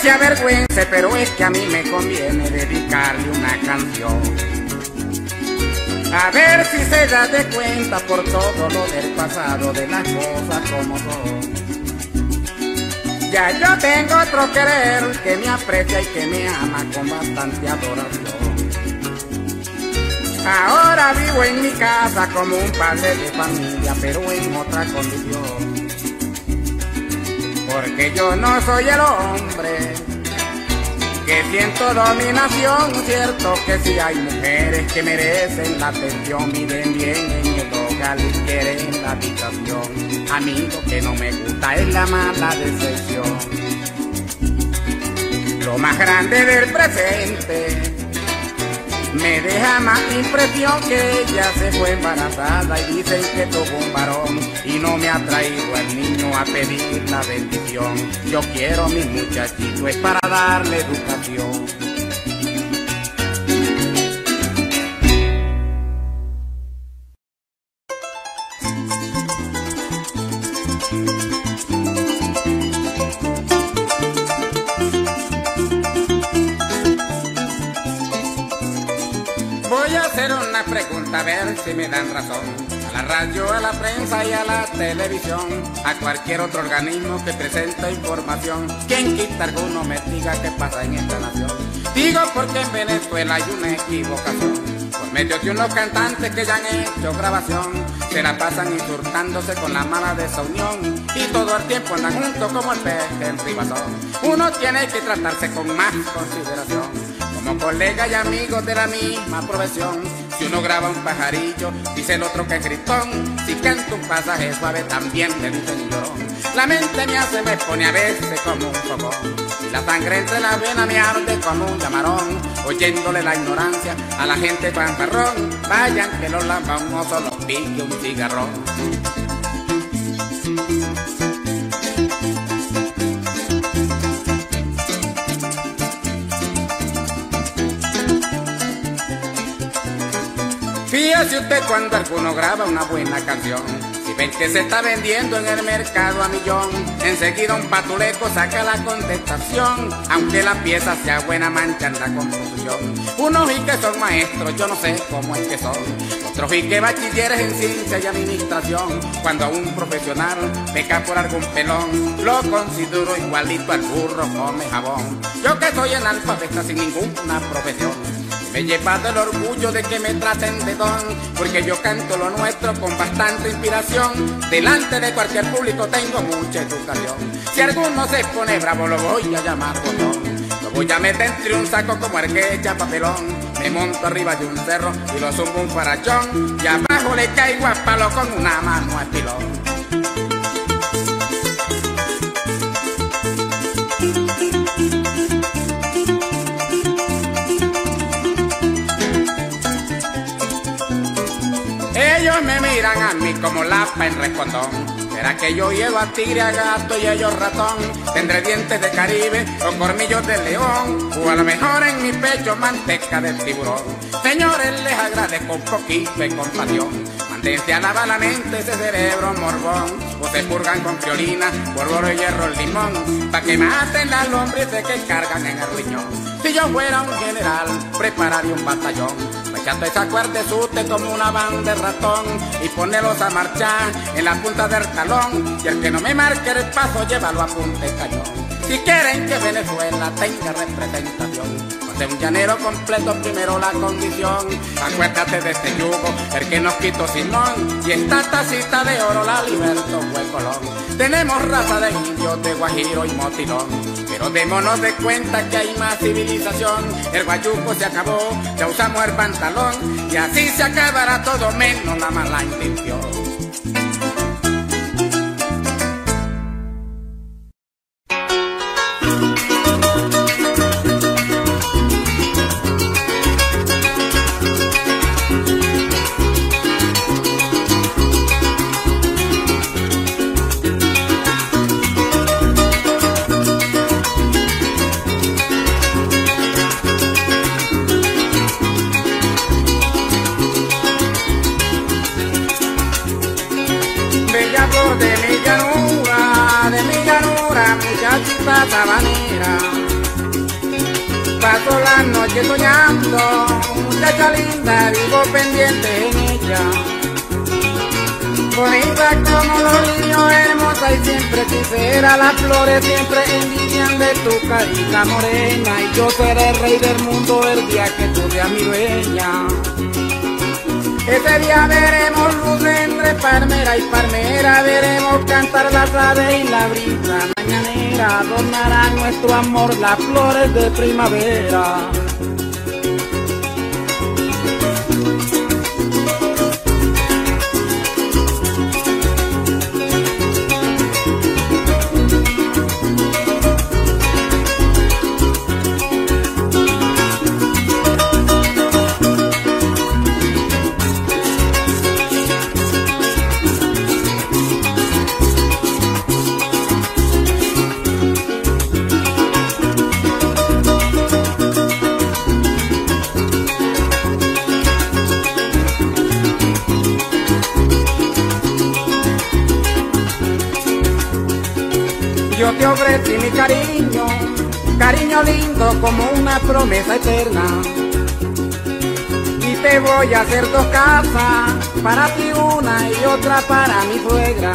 Se avergüence, pero es que a mí me conviene dedicarle una canción. A ver si se da de cuenta por todo lo del pasado, de las cosas como son. Ya yo tengo otro querer que me aprecia y que me ama con bastante adoración. Ahora vivo en mi casa como un padre de familia, pero en otra condición. Porque yo no soy el hombre que siento dominación, cierto que sí hay mujeres que merecen la atención, viven bien en el hogar y quieren la habitación. A mí lo que no me gusta es la mala decepción. Lo más grande del presente me deja más impresión que ella se fue embarazada y dicen que tuvo un varón y no me ha traído al niño a pedir la bendición. Yo quiero a mi muchachito, es para darle educación. A ver si me dan razón, a la radio, a la prensa y a la televisión, a cualquier otro organismo que presenta información. Quien quita alguno me diga qué pasa en esta nación. Digo porque en Venezuela hay una equivocación, por medio de unos cantantes que ya han hecho grabación. Se la pasan insultándose con la mala desunión y todo el tiempo andan juntos como el pez en ribazón. Uno tiene que tratarse con más consideración, como colegas y amigos de la misma profesión. Si uno graba un pajarillo, dice el otro que es gritón. Si canto un pasaje suave, también le dicen llorón. La mente mía se me pone a veces como un fogón y la sangre entre las venas me arde como un llamarón. Oyéndole la ignorancia a la gente fanfarrón, vayan que los lamba un oso, los pique un cigarrón. hace usted cuando alguno graba una buena canción? Si ven que se está vendiendo en el mercado a millón, enseguida un patuleco saca la contestación, aunque la pieza sea buena mancha en la composición. Unos y que son maestros, yo no sé cómo es que son, otros y que bachilleres en ciencia y administración. Cuando a un profesional peca por algún pelón, lo considero igualito al burro come jabón. Yo que soy analfabeta sin ninguna profesión, me he llevado el orgullo de que me traten de don, porque yo canto lo nuestro con bastante inspiración. Delante de cualquier público tengo mucha educación. Si alguno se pone bravo lo voy a llamar botón, lo voy a meter entre un saco como el que echa papelón. Me monto arriba de un cerro y lo subo un farachón, y abajo le caigo a palo con una mano al pilón. Ellos me miran a mí como lapa en respondón. Será que yo llevo a tigre, a gato y ellos ratón. Tendré dientes de caribe o cornillos de león, o a lo mejor en mi pecho manteca de tiburón. Señores, les agradezco un poquito de compasión. Mándense a lavar la mente ese cerebro morbón, o se purgan con criolina, polvo, hierro, limón, pa' que maten las lombrices que cargan en el riñón. Si yo fuera un general, prepararía un batallón, echando esa cuartezuta como una banda de ratón, y ponerlos a marchar en la punta del talón, y el que no me marque el paso, llévalo a punta de cañón. Si quieren que Venezuela tenga representación, de un llanero completo primero la condición. Acuérdate de este yugo, el que nos quitó Simón, y esta tacita de oro la libertó fue Colón. Tenemos raza de indios, de guajiro y motilón, pero démonos de cuenta que hay más civilización. El guayuco se acabó, ya usamos el pantalón, y así se acabará todo menos la mala intención. Muchachita sabanera, paso la noche soñando, muchacha linda, vivo pendiente en ella. Bonita como los niños, hermosa y siempre sincera, las flores siempre envidian de tu carita morena, y yo seré el rey del mundo el día que tú seas mi dueña. Ese día veremos luz entre palmera y palmera, veremos cantar las aves y la brisa mañanera, adornará nuestro amor las flores de primavera. Yo te ofrecí mi cariño, cariño lindo como una promesa eterna, y te voy a hacer dos casas, para ti una y otra para mi suegra.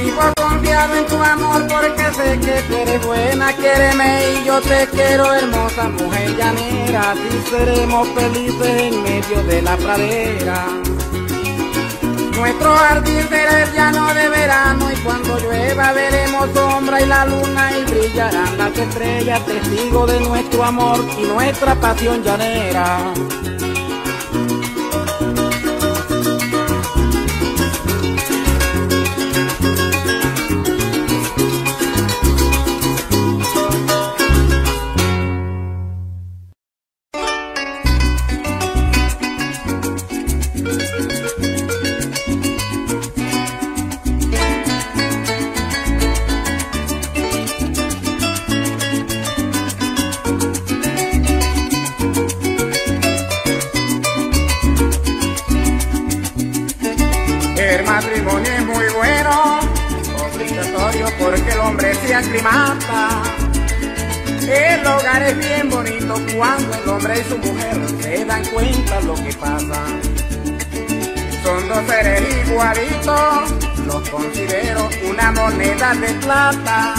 Vivo confiado en tu amor porque sé que tú eres buena, quiéreme y yo te quiero, hermosa mujer llanera, así seremos felices en medio de la pradera. Nuestro jardín será el llano de verano, y cuando llueva veremos sombra y la luna, y brillarán las estrellas, testigo de nuestro amor y nuestra pasión llanera. nombre si es Primata. El hogar es bien bonito cuando el hombre y su mujer se dan cuenta lo que pasa. Son dos seres igualitos, los considero una moneda de plata.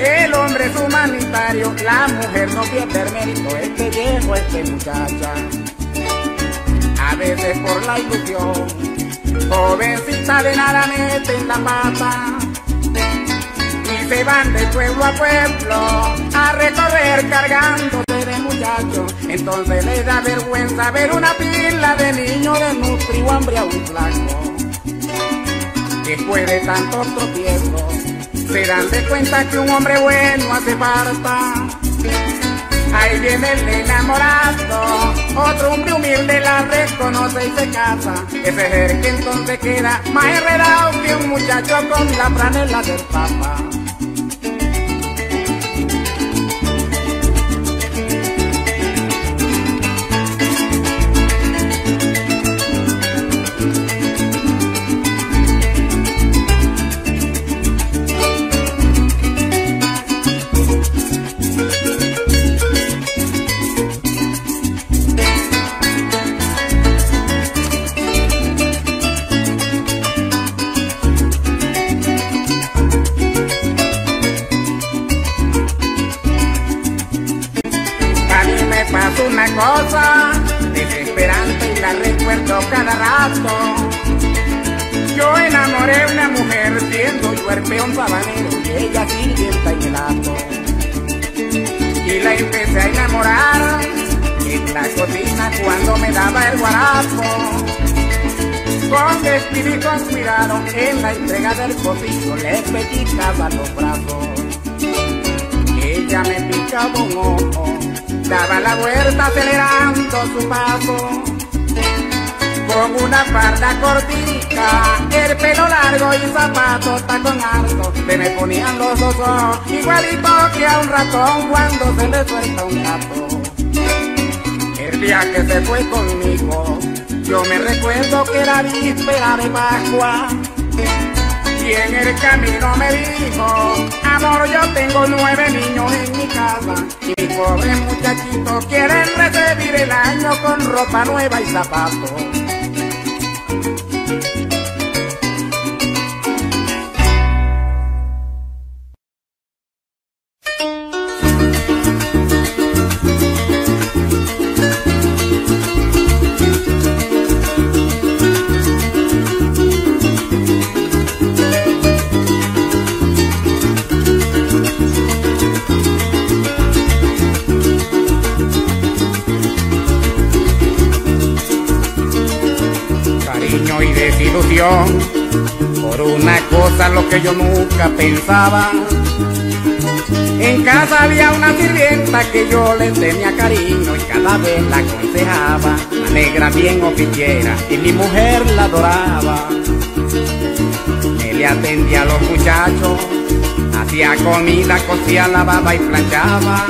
El hombre es humanitario, la mujer no pierde el mérito, este viejo, este muchacha. A veces por la ilusión, jovencita de nada meten la pata. Y se van de pueblo a pueblo a recorrer cargándose de muchachos. Entonces les da vergüenza ver una pila de niños desnutrido, hambriado y flaco. Después de tantos tropiezos, se dan de cuenta que un hombre bueno hace falta. Ahí viene el enamorado, otro hombre humilde la reconoce y se casa. Ese es el que entonces queda más enredado que un muchacho con la franela del Papa. Una cosa desesperante y la recuerdo cada rato. Yo enamoré a una mujer siendo yo el peón sabanero y ella sirvienta en el acto. Y la empecé a enamorar en la cocina cuando me daba el guarapo. Con vestido y con cuidado en la entrega del cocido le pellizcaba los brazos. Ella me picaba un ojo, daba la vuelta acelerando su paso. Con una farda cortica, el pelo largo y zapatos tacón alto, se me ponían los dos ojos igualito que a un ratón cuando se le suelta un gato. El día que se fue conmigo, yo me recuerdo que era víspera de Pascua. Y en el camino me dijo: amor, yo tengo 9 niños en mi casa y mis pobres muchachitos quieren recibir el año con ropa nueva y zapatos. Por una cosa lo que yo nunca pensaba. En casa había una sirvienta que yo le tenía cariño y cada vez la aconsejaba. La negra bien oficiera y mi mujer la adoraba. Me le atendía a los muchachos, hacía comida, cocía, lavaba y planchaba.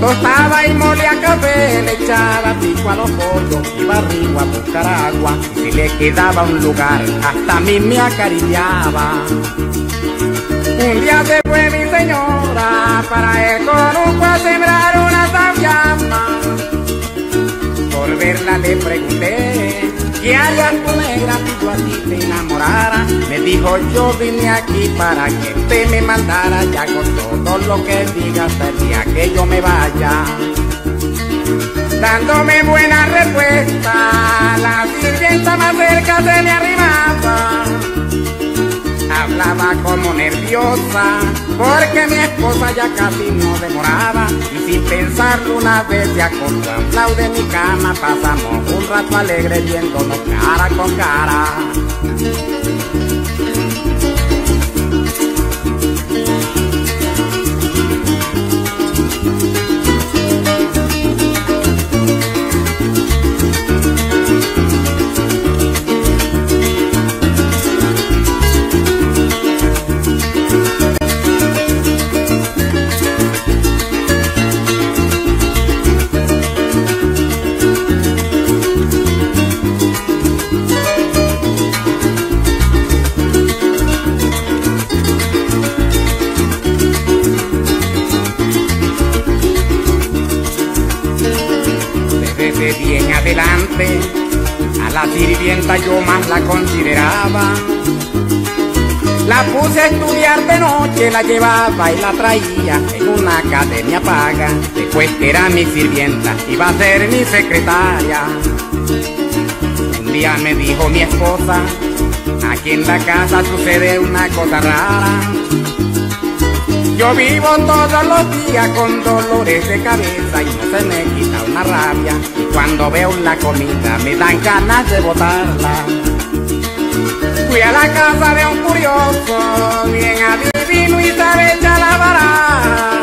Tostaba y molía café, le echaba pico a los pollos, iba arriba a buscar agua. Y si le quedaba un lugar, hasta a mí me acariciaba. Un día se fue mi señora para el conuco a sembrar una zafiama. Por verla le pregunté: ¿qué harías tú, negra, si yo aquí te enamorara? Me dijo: yo vine aquí para que te me mandara, ya con todo lo que digas hasta el día que yo me vaya. Dándome buena respuesta, la sirvienta más cerca se me arrimaba. Hablaba como nerviosa, porque mi esposa ya casi no demoraba. Y sin pensarlo una vez se acostó a un lado de mi cama. Pasamos un rato alegre viéndonos cara con cara. sirvienta yo más la consideraba. La puse a estudiar de noche, la llevaba y la traía en una academia paga. Después que era mi sirvienta, iba a ser mi secretaria. Un día me dijo mi esposa: aquí en la casa sucede una cosa rara. Yo vivo todos los días con dolores de cabeza y no se me quita una rabia. Y cuando veo la comida me dan ganas de botarla. Fui a la casa de un curioso, bien adivino y sabe echar la vara.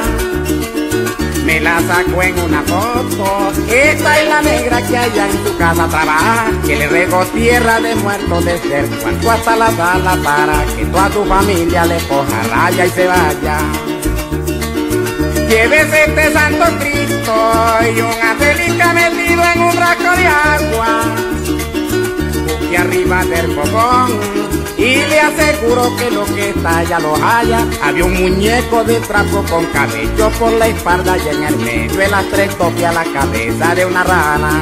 Me la sacó en una foto, esta es la negra que allá en su casa trabaja, que le regó tierra de muertos de ser cuanto hasta la sala para que toda tu familia le coja raya y se vaya. Llévese este santo Cristo y una celica metido en un rasco de agua, busque arriba del fogón y le aseguro que lo que está allá lo haya. Había un muñeco de trapo con cabello por la espalda y en el medio de las tres topias a la cabeza de una rana.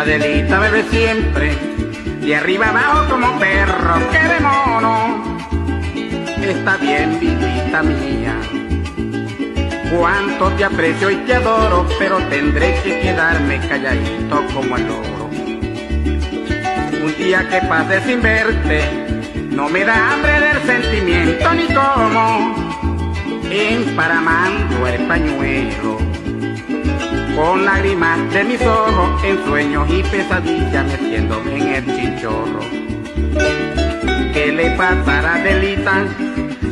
Adelita bebe siempre, de arriba abajo como perro que de mono. Está bien, visita mía, cuánto te aprecio y te adoro, pero tendré que quedarme calladito como el loro. Un día que pase sin verte, no me da hambre del sentimiento ni como emparamando el pañuelo. Con lágrimas de mis ojos, en sueños y pesadillas, metiéndome en el chinchorro. ¿Qué le pasará a Delita?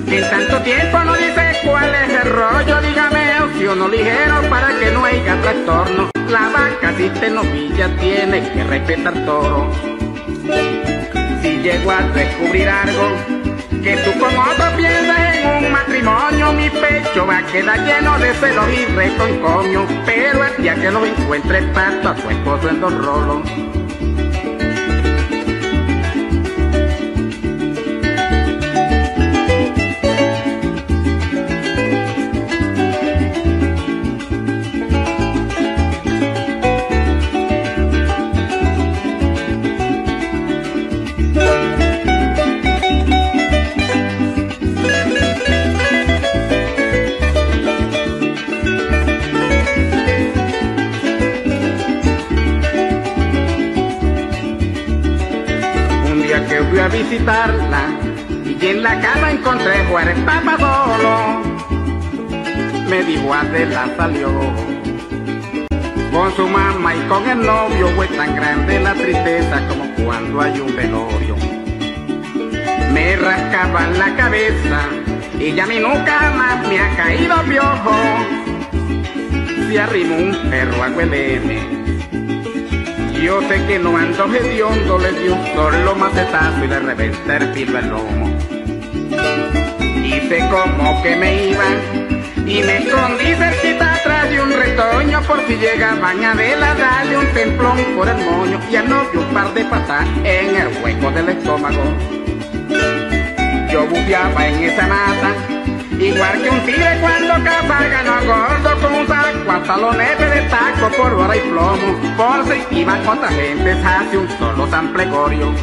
En tanto tiempo no dice cuál es el rollo, dígame opciono ligero para que no haya trastorno. La vaca si te novilla tiene que respetar toro. Si llego a descubrir algo que tú como otro piensas en un matrimonio, mi pecho va a quedar lleno de celos y reconcoño, pero el día que lo encuentre tanto a su esposo en dos rolos. Que fui a visitarla y en la cama encontré Juárez Papa solo. Me dijo Adela salió con su mamá y con el novio. Fue tan grande la tristeza como cuando hay un velorio. Me rascaban la cabeza y ya a mí nunca jamás me ha caído piojo. Se arrimó un perro a huelerme. Yo sé que no ando hediondo, le di un solo macetazo y le reventé el filo al lomo. Hice como que me iba y me escondí cerquita atrás de un retoño, por si llegaban a verla darle un templón por el moño y al novio un par de patas en el hueco del estómago. Yo buceaba en esa mata igual que un tigre cuando capa, ganó gordo con un saco hasta los neves de taco por hora y plomo, por si iban cuantas gentes hacia un solo San Gregorio.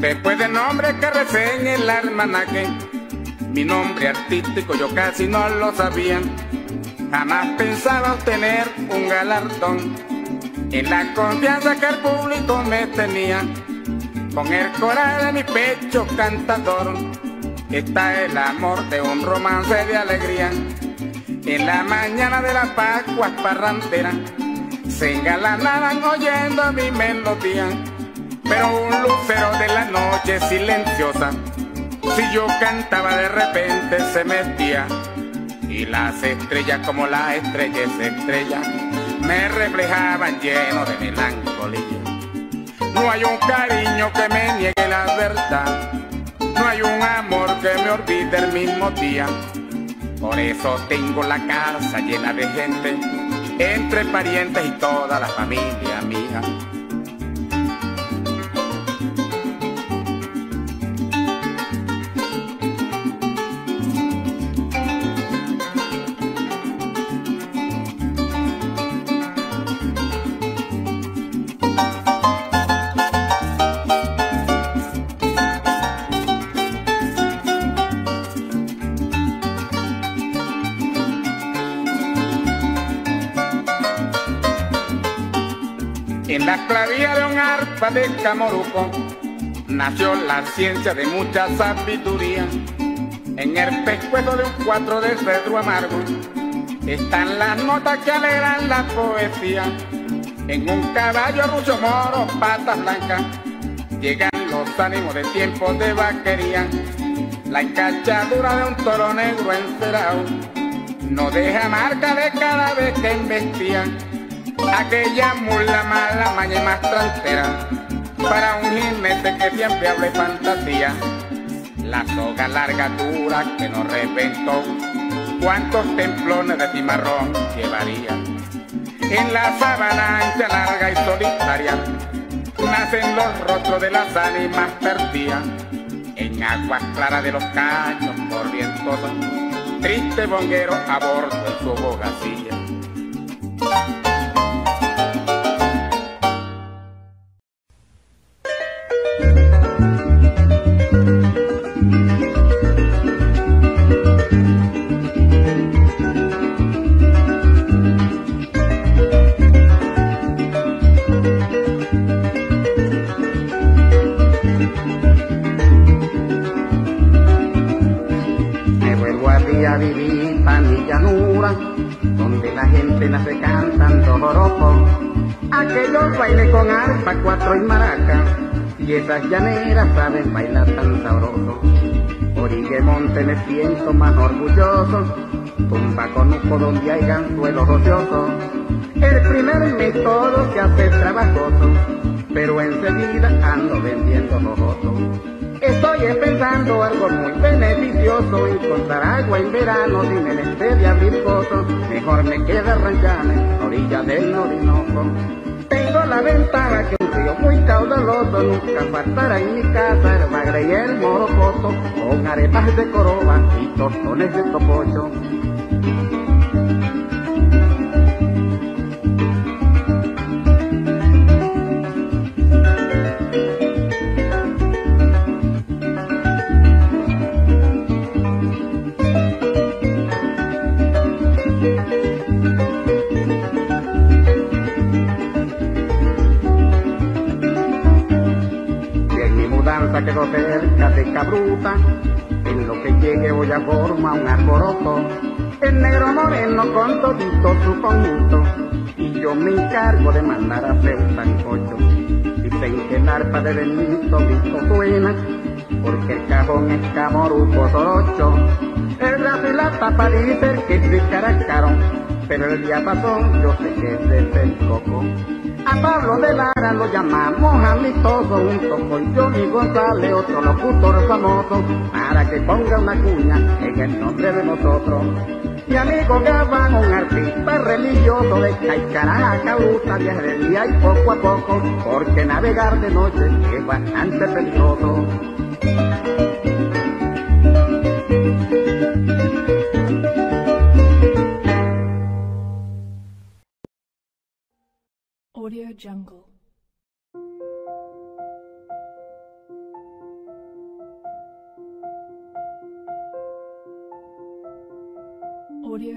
Después del nombre que recé en el almanaque, mi nombre artístico yo casi no lo sabía. Jamás pensaba obtener un galardón. En la confianza que el público me tenía, con el coral de mi pecho cantador, está el amor de un romance de alegría. En la mañana de las Pascuas parranderas, se engalanaran oyendo mi melodía. pero un lucero de la noche silenciosa. Si yo cantaba de repente se metía, y las estrellas como las estrellas estrellas me reflejaban lleno de melancolía. No hay un cariño que me niegue la verdad, no hay un amor que me olvide el mismo día. Por eso tengo la casa llena de gente, entre parientes y toda la familia mía. En la clavija de un arpa de Camoruco nació la ciencia de mucha sabiduría. En el pescuezo de un cuatro de cedro amargo están las notas que alegran la poesía. En un caballo ruso moro, patas blancas, llegan los ánimos de tiempos de vaquería. La encachadura de un toro negro encerado no deja marca de cada vez que embestía. Aquella mula mala maña y más trantera, para un jinete que siempre hable fantasía. La soga larga dura que nos reventó, cuántos templones de cimarrón llevaría. En la sabana ancha, larga y solitaria, nacen los rostros de las ánimas perdidas. En aguas claras de los caños corrientosos, triste bonguero a bordo de su bogacilla. Baile con arpa, cuatro y maraca, y esas llaneras saben bailar tan sabroso. Origuemonte me siento más orgulloso, tumba conuco donde hay ganzuelos ociosos. El primer mes todo se hace trabajoso, pero enseguida ando vendiendo jojoso. Estoy pensando algo muy beneficioso, encontrar agua en verano sin menester de abrir pozos. Mejor me queda ranchame, orilla del Orinoco. Tengo la ventaja que un río muy caudaloso nunca faltará en mi casa, el bagre y el morocoto, con arepas de coroba y tostones de topocho. Quedó cerca de Cabruta, en lo que llegue voy a formar un alboroto. El negro moreno con todito su conjunto, y yo me encargo de mandar a hacer sancocho. Dicen que el arpa de Benito Visto suena, porque el cajón es Camoruco sorocho. El rap y la tapa dicen que se caracaron, pero el diapasón yo sé que ese es el coco. A Pablo de Lara lo llamamos amistoso, junto con Johnny González, otro locutor famoso, para que ponga una cuña en el nombre de nosotros. Mi amigo Gabán, un artista religioso, de Caicará a Cabruta, viaje de día y poco a poco, porque navegar de noche es bastante peligroso. Audio Jungle. Audio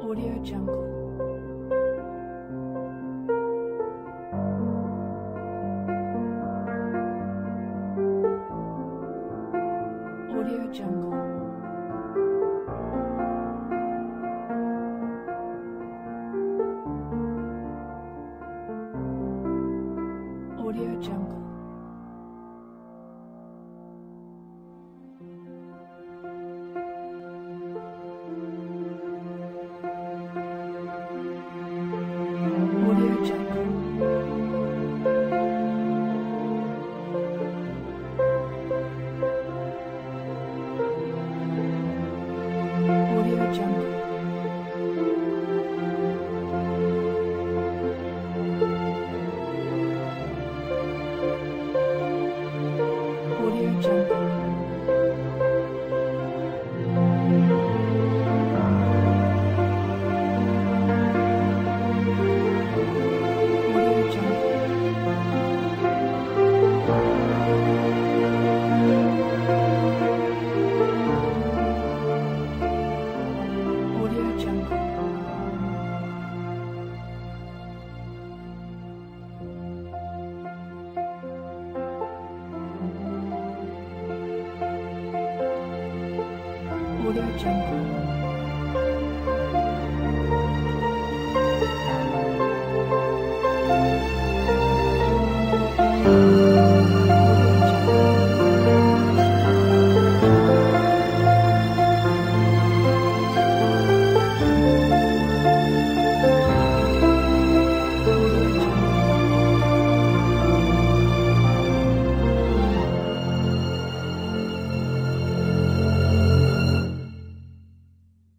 Audio Jungle. Audio Jungle.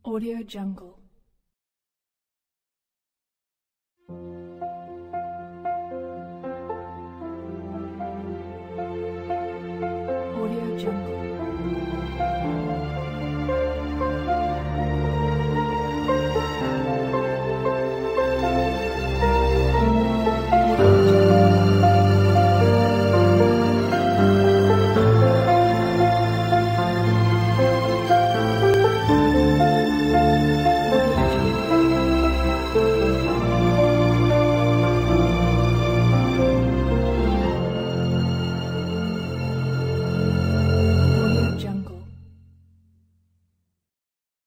Audio Jungle.